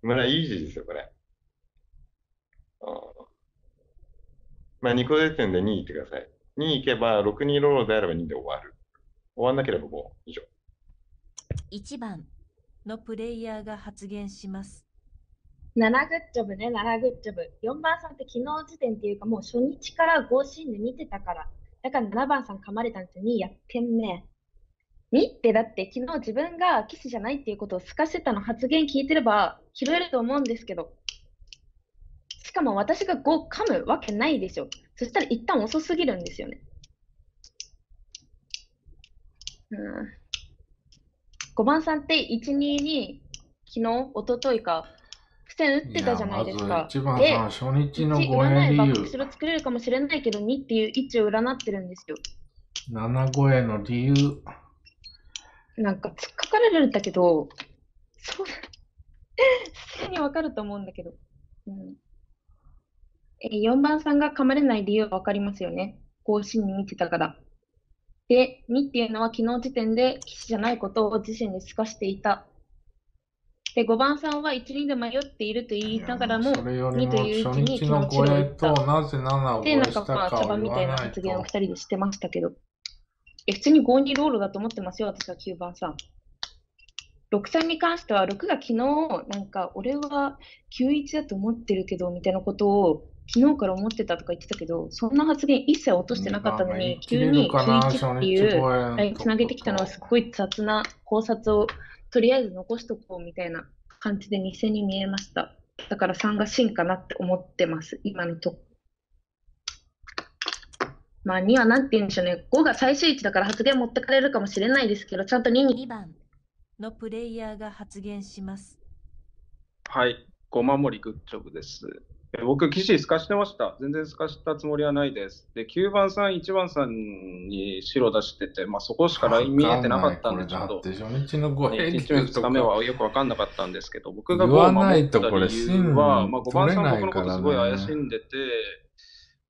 まだイージーですよ、これ。まあ、2個出てるんで2位ってください。に行けば6二ローであれば2で終わる。終わんなければ5以上。1番のプレイヤーが発言します。7グッジョブね、7グッジョブ。4番さんって昨日時点っていうかもう初日から5シーンで見てたから。だから7番さん噛まれたんですよ、2やってんね。2ってだって昨日自分が棋士じゃないっていうことをすかしてたの発言聞いてれば拾えると思うんですけど。しかも私が5噛むわけないでしょ。そしたら一旦遅すぎるんですよね。5番さんって1、2に昨日、一昨日か付箋打ってたじゃないですか。1番さん、初日のご縁理由。1、占えば白白作れるかもしれないけど、2っていう位置を占ってるんですよ。7ご縁の理由。なんか突っかかられるんだけど、そうだ。すぐにわかると思うんだけど。4番さんが噛まれない理由は分かりますよね。更新に見てたから。で、2っていうのは昨日時点で棋士じゃないことを自身に透かしていた。で、5番さんは1、2で迷っていると言いながらも、2という1に昨日違った。で、なんかまあ、茶番みたいな発言を2人でしてましたけど。普通に5、2ロールだと思ってますよ、私は9番さん。6さんに関しては、6が昨日、なんか俺は91だと思ってるけど、みたいなことを、昨日から思ってたとか言ってたけど、そんな発言一切落としてなかったのに、急に91っていうラインつなげてきたのはすっごい雑な考察をとりあえず残しとこうみたいな感じで2線に見えました。だから3が真かなって思ってます、今のとこ。まあ2はなんて言うんでしょうね、5が最終位置だから発言持ってかれるかもしれないですけど、ちゃんと2に。2番のプレイヤーが発言します。はい、5守りグッジョブです。僕、棋士透かしてました。全然透かしたつもりはないです。で、9番さん、1番さんに白出してて、まあ、そこしかライン見えてなかったんで、ちょっと。初日の2日目はよく分かんなかったんですけど、僕が5を守った理由は、まあ、5番さん、僕のことすごい怪しんでて、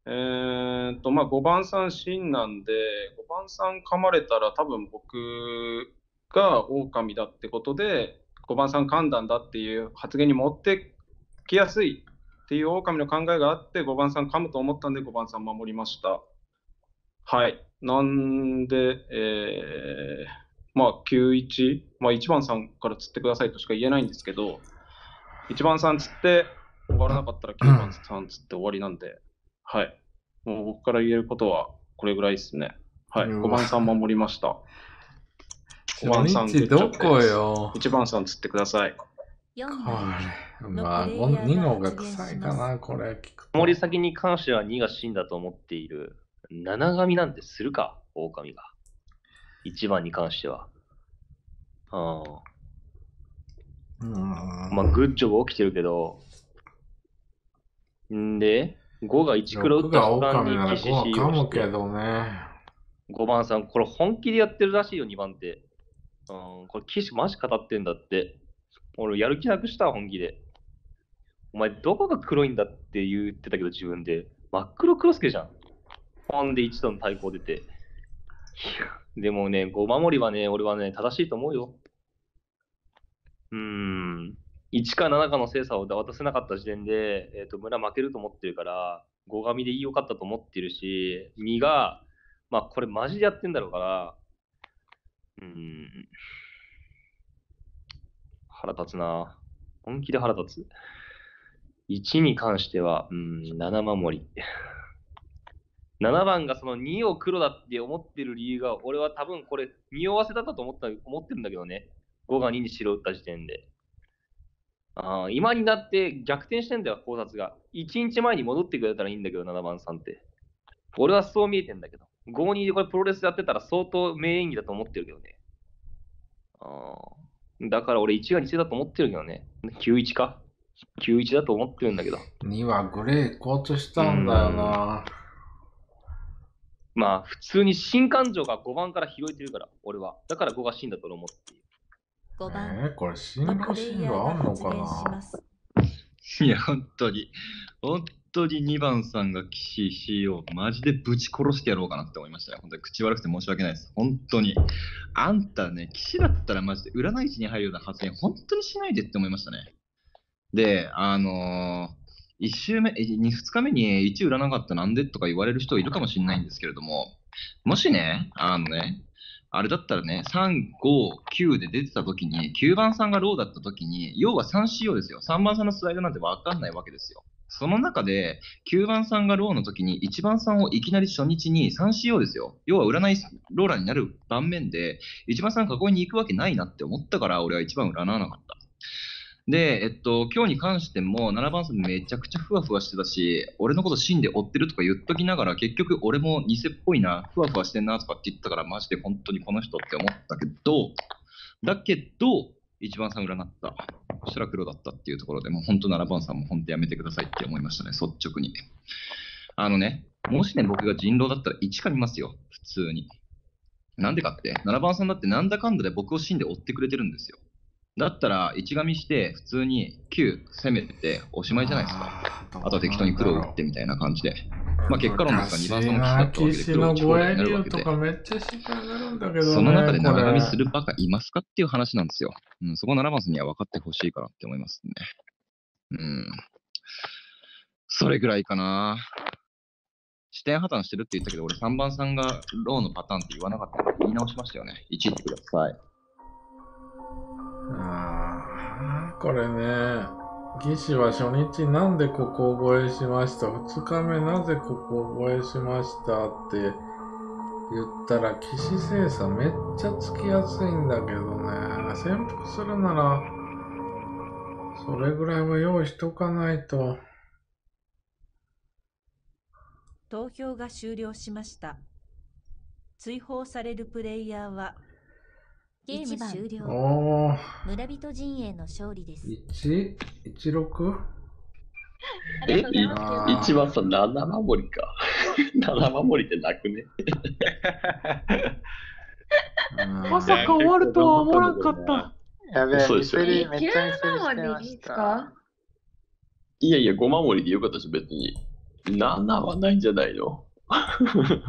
まあ、5番さん、真なんで、5番さん噛まれたら、多分僕が狼だってことで、5番さん噛んだんだっていう発言に持ってきやすい。っていう狼の考えがあって5番さん噛むと思ったんで5番さん守りました。はい。なんで、まあ91、まあ1番さんから釣ってくださいとしか言えないんですけど、1番さん釣って終わらなかったら9番さん釣って終わりなんで、はい。もう僕から言えることはこれぐらいですね。はい。5番さん守りました。5番さん釣ってください。1番さん釣ってください。まあ、2のが臭いかな、これ。森先に関しては2が死んだと思っている。7神なんてするか、狼が。1番に関しては。まあ、グッジョブ起きてるけど。んで、5が1黒打った瞬間に棋士使用して。5番さん、これ本気でやってるらしいよ、2番って。これ棋士マジ語ってんだって。俺、やる気なくした、本気で。お前、どこが黒いんだって言ってたけど、自分で。真っ黒黒助じゃん。ほんで、一度の対抗出て。でもね、5守りはね、俺はね、正しいと思うよ。1か7かの精査を渡せなかった時点で、村負けると思ってるから、5神で良かったと思ってるし、2が、まあ、これマジでやってんだろうから、腹立つな。本気で腹立つ。1に関しては、7守り。7番がその2を黒だって思ってる理由が、俺は多分これ、匂わせだったと思ってるんだけどね。5が2に白打った時点で。今になって逆転してんだよ、考察が。1日前に戻ってくれたらいいんだけど、7番さんって。俺はそう見えてんだけど。5、2でこれプロレスやってたら相当名演技だと思ってるけどね。だから俺1が2だと思ってるけどね。91か ?91 だと思ってるんだけど。2はグレー交通したんだよな。まあ普通に新感情が5番から拾えてるから、俺は。だから5が死んだと俺思ってる。これ新か新があんのかないや、本当に2番さんが棋士をマジでぶち殺してやろうかなって思いましたよ。本当に口悪くて申し訳ないです。本当に。あんたね、棋士だったらマジで占い師に入るような発言、本当にしないでって思いましたね。で、1週目、2日目に1売らなかったなんでとか言われる人いるかもしれないんですけれども、もしね、あれだったらね、3、5、9で出てたときに、9番さんがローだったときに、要は3仕様ですよ。3番さんのスライドなんて分かんないわけですよ。その中で、9番さんがローのときに、1番さんをいきなり初日に3仕様ですよ。要は占いローラーになる盤面で、1番さん囲いに行くわけないなって思ったから、俺は1番占わなかった。で、今日に関しても7番さんめちゃくちゃふわふわしてたし、俺のこと芯で追ってるとか言っときながら、結局俺も偽っぽいな、ふわふわしてんなとかって言ったから、マジで本当にこの人って思ったけど、1番さん占った。そしたら黒だったっていうところで、もう本当7番さんも本当やめてくださいって思いましたね、率直に。もしね、僕が人狼だったら1か見ますよ、普通に。なんでかって、7番さんだってなんだかんだで僕を芯で追ってくれてるんですよ。だったら一紙して普通に9攻めておしまいじゃないですか。あとは適当に黒を打ってみたいな感じで。まあ結果論ですが2番さんも勝ったわけで、黒を打ち放題になるわけで、その中で長紙するバカいますかっていう話なんですよ。そこ7番さんには分かってほしいかなって思いますね。それぐらいかな。視点破綻してるって言ったけど、俺3番さんがローのパターンって言わなかったから言い直しましたよね。1ってください。これね、技師は初日なんでここを越えしました、2日目なぜここを越えしましたって言ったら、騎士精査めっちゃつきやすいんだけどね、潜伏するならそれぐらいは用意しとかないと。投票が終了しました。追放されるプレイヤーはゲーム終了。村人陣営の勝利です。116? え、1番さん7守りか。7守りってなくね。まさか終わるとは思わなかった。やべえ、そうですよね。9守りですか？いやいや、5守りでよかったし、別に。7はないんじゃないの？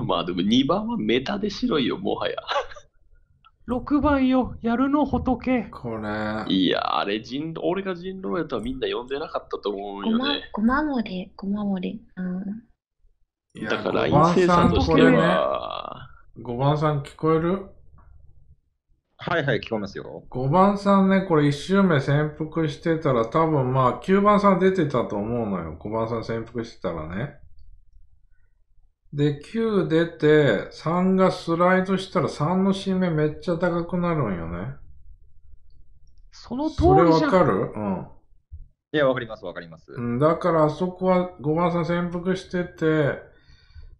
まあでも2番はメタで白いよ、もはや。6番よ、やるの仏。これ。いや、あれ俺が人狼やとはみんな呼んでなかったと思うよね。ごまもり。だから、陰性さんとしては。5番さん聞こえる？はいはい、聞こえますよ。5番さんね、これ1周目潜伏してたら、多分まあ、9番さん出てたと思うのよ。5番さん潜伏してたらね。で、9出て、3がスライドしたら3の締めめっちゃ高くなるんよね。その通りじゃん。それわかる？うん。いや、わかります、わかります。だから、あそこは5番さん潜伏してて、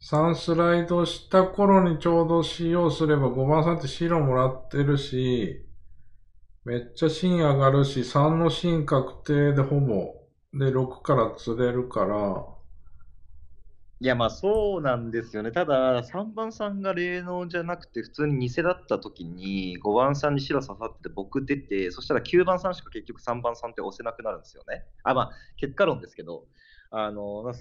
3スライドした頃にちょうど使用すれば5番さんって白もらってるし、めっちゃ芯上がるし、3の芯確定でほぼ、で、6から釣れるから、いや、まあそうなんですよね。ただ3番さんが霊能じゃなくて普通に偽だった時に5番さんに白刺さって僕出て、そしたら9番さんしか結局3番さんって押せなくなるんですよね。まあ結果論ですけど、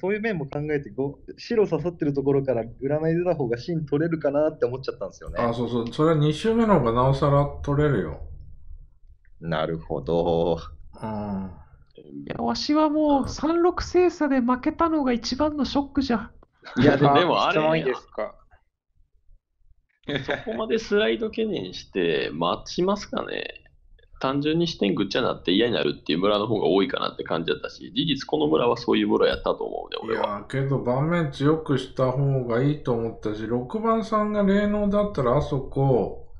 そういう面も考えて、白刺さってるところから占い出た方が芯取れるかなって思っちゃったんですよね。あ、そうそう。それは2周目の方がなおさら取れるよ。なるほど。いや、わしはもう36精査で負けたのが一番のショックじゃ。いや、でもあれですか。そこまでスライド懸念して待ちますかね。単純に視点ぐっちゃなって嫌になるっていう村の方が多いかなって感じだったし、事実この村はそういう村やったと思うね、俺は。いや、けど盤面強くした方がいいと思ったし、6番さんが霊能だったらあそこ、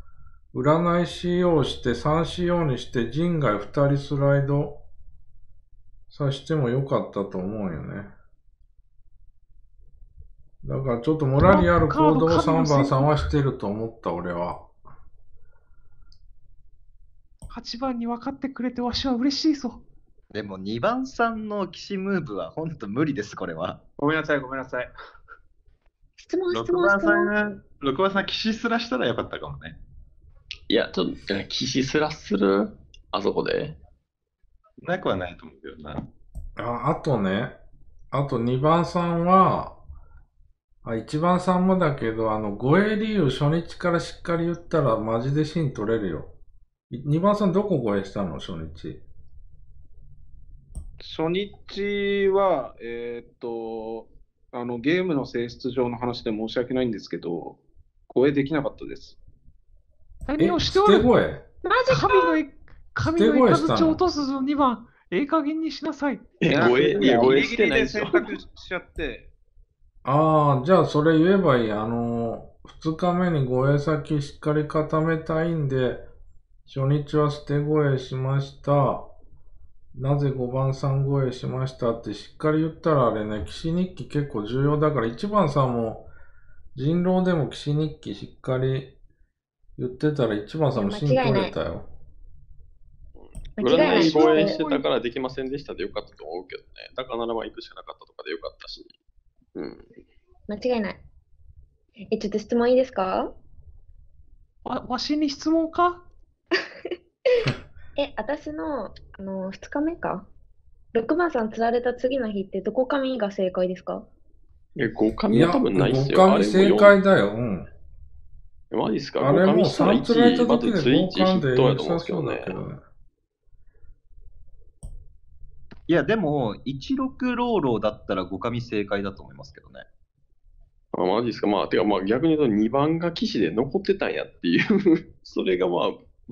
占い仕様して3仕様にして人外2人スライドさしても良かったと思うよね。だからちょっとモラリある行動を3番さんはしてると思った、俺は。8番に分かってくれてわしは嬉しいぞ。でも2番さんの騎士ムーブは本当無理です、これは。ごめんなさい、ごめんなさい。6番さん、騎士すらしたらよかったかもね。いや、ちょっと、騎士すらするあそこで。なくはないと思うけどな。あと2番さんは、1番さんもだけど、護衛理由初日からしっかり言ったらマジで芯取れるよ。2番さんどこ護衛したの初日。初日は、ゲームの性質上の話で申し訳ないんですけど、声できなかったです。何をしておる？なぜ神の雷ちを落とすぞ、2番。ええ加減にしなさい。声してないでしょ。ああ、じゃあそれ言えばいい。2日目に護衛先しっかり固めたいんで、初日は捨て声しました。なぜ5番さん声しましたってしっかり言ったらあれね、騎士日記結構重要だから、1番さんも人狼でも騎士日記しっかり言ってたら1番さんも芯取れたよ。占い公演してたからできませんでしたでよかったと思うけどね。だから7番行くしかなかったとかでよかったし。うん。間違いない。ちょっと質問いいですか？わしに質問か？私の、2日目か。6番さん釣られた次の日ってどこ神が正解ですか？5神は多分ないっすよ。5神正解だよ。うん。マジっすか？あれもう3釣られた時で5神で良さそうだけどね。いや、でも、16ローローだったら5神正解だと思いますけどね。あ、マジっすか。まあ、てか、まあ逆に言うと2番が騎士で残ってたんやっていう、それがまあ、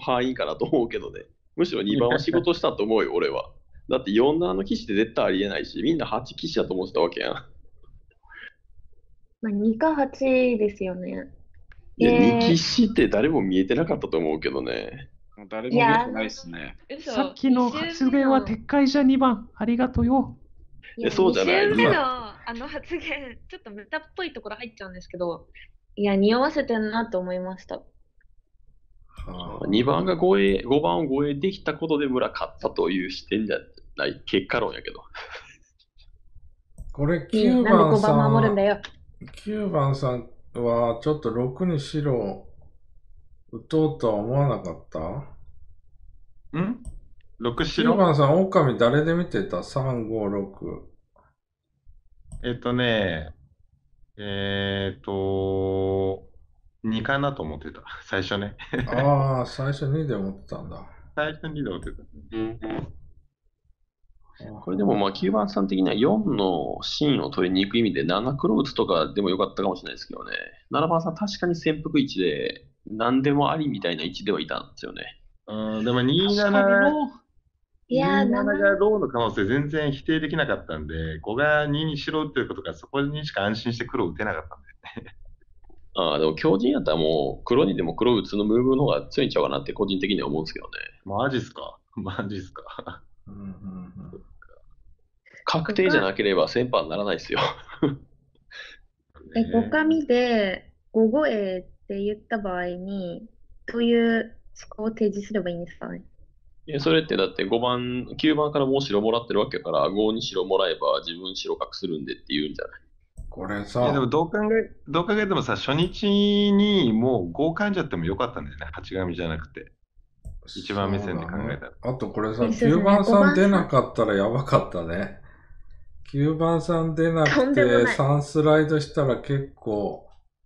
範囲かなと思うけどね。むしろ2番は仕事したと思うよ、俺は。だって4の騎士って絶対ありえないし、みんな8騎士だと思ってたわけやん。まあ、2か8ですよね。いや、2騎士って誰も見えてなかったと思うけどね。誰も見えてないですね。さっきの発言は撤回じゃ2番、ありがとうよ。そうじゃない。2週目の発言、ちょっとメタっぽいところ入っちゃうんですけど、いや、匂わせてんなと思いました。2番が5番を護衛できたことで村勝ったという視点じゃない、結果論やけど。これ9番さんは、9番さんはちょっと6に白を打とうとは思わなかった？ん？6白。9番さん、狼誰で見てた ?3、5、6。2かなと思ってた、最初ね。ああ、最初2で思ってたんだ。最初2で思ってた。これでもまあ9番さん的には4の芯を取りに行く意味で7黒打つとかでもよかったかもしれないですけどね。7番さん確かに潜伏位置で何でもありみたいな位置ではいたんですよね。うん、でも27がローの可能性全然否定できなかったんで、5が2にしろっていうことがそこにしか安心して黒打てなかったんだよね。ああ、でも強靭やったらもう黒にでも黒打つのムーブの方が強いんちゃうかなって個人的には思うんですけどね。マジっすか？マジっすか？確定じゃなければ先般ならないっすよ。5神で5護衛って言った場合にどういうスコアを提示すればいいんですかね？いや、それってだって5番、9番からもう白もらってるわけから5に白もらえば自分白隠するんでって言うんじゃない？これさ、でもどう考えてもさ、初日にもう5噛んじゃってもよかったんだよね、8神じゃなくて。一番目線で考えたら。あとこれさ、9番さん出なかったらやばかったね。9番さん出なくて3スライドしたら結構、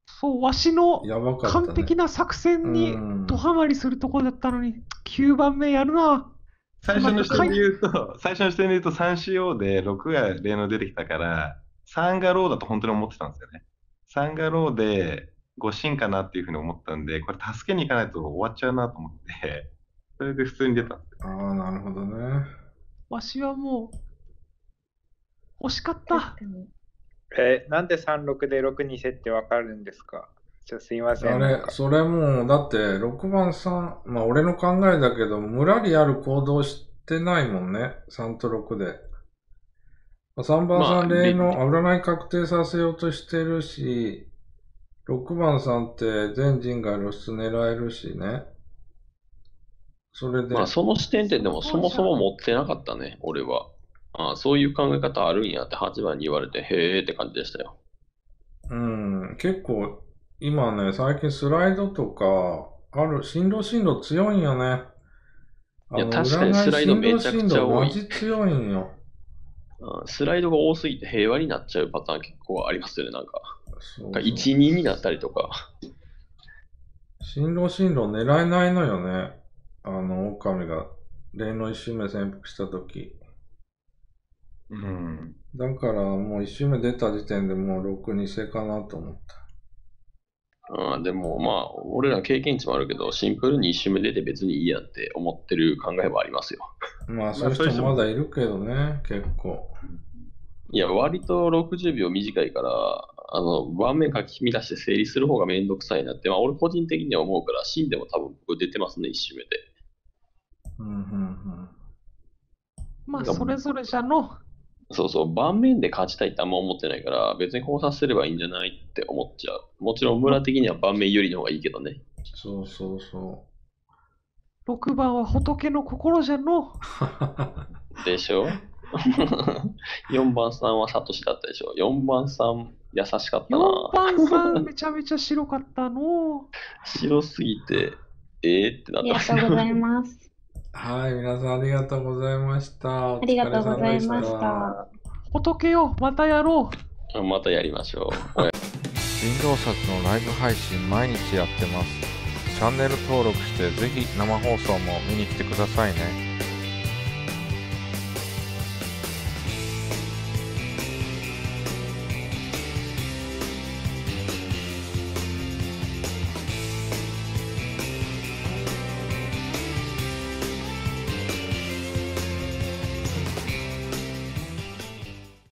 そう、わしの完璧な作戦にドハマりするところだったのに、9番目やるな。最初の視点で言うと 3CO で6が例の出てきたから、3がローだと本当に思ってたんですよね。3がローで5進かなっていうふうに思ったんで、これ助けに行かないと終わっちゃうなと思って、それで普通に出たんですよ。ああ、なるほどね。わしはもう、惜しかった。なんで3、6で6に設定わかるんですか？すいません。それも、だって6番3、まあ俺の考えだけど、むらりある行動してないもんね、3と6で。3番さん、例の占い確定させようとしてるし、6番さんって全人外露出狙えるしね。それで。まあ、その視点ででもそもそも持ってなかったね、俺は。ああ、そういう考え方あるんやって8番に言われて、へえって感じでしたよ。うん、結構、今ね、最近スライドとか、ある、進路強いんよね。いや、確かにスライドめちゃくちゃ多い。マジ強いんよ。スライドが多すぎて平和になっちゃうパターン結構ありますよね、なんか。1、2になったりとか。進路狙えないのよね。狼が、例の1周目潜伏したとき。うん、だからもう1周目出た時点でもう6、2世かなと思った。でもまあ、俺ら経験値もあるけど、シンプルに1周目出て別にいいやって思ってる考えはありますよ。まあ、そういう人もまだいるけどね、結構。いや、割と60秒短いから、盤面書き乱して整理する方がめんどくさいなって、まあ、俺個人的には思うから、シンでも多分僕出てますね、1周目で。うんうんうん。まあ、それぞれじゃの。そうそう、盤面で勝ちたいってあんま思ってないから、別に考察すればいいんじゃないって思っちゃう。もちろん、村的には盤面有利の方がいいけどね。そうそうそう。6番は仏の心じゃの。でしょ4番さんはサトシだったでしょ。4番さん優しかったな。4番さんめちゃめちゃ白かったの。白すぎて、ってなった。ありがとうございます。はい、皆さんありがとうございました。ありがとうございました。仏よ、またやろう。またやりましょう。人狼殺のライブ配信毎日やってます。チャンネル登録してぜひ生放送も見に来てくださいね。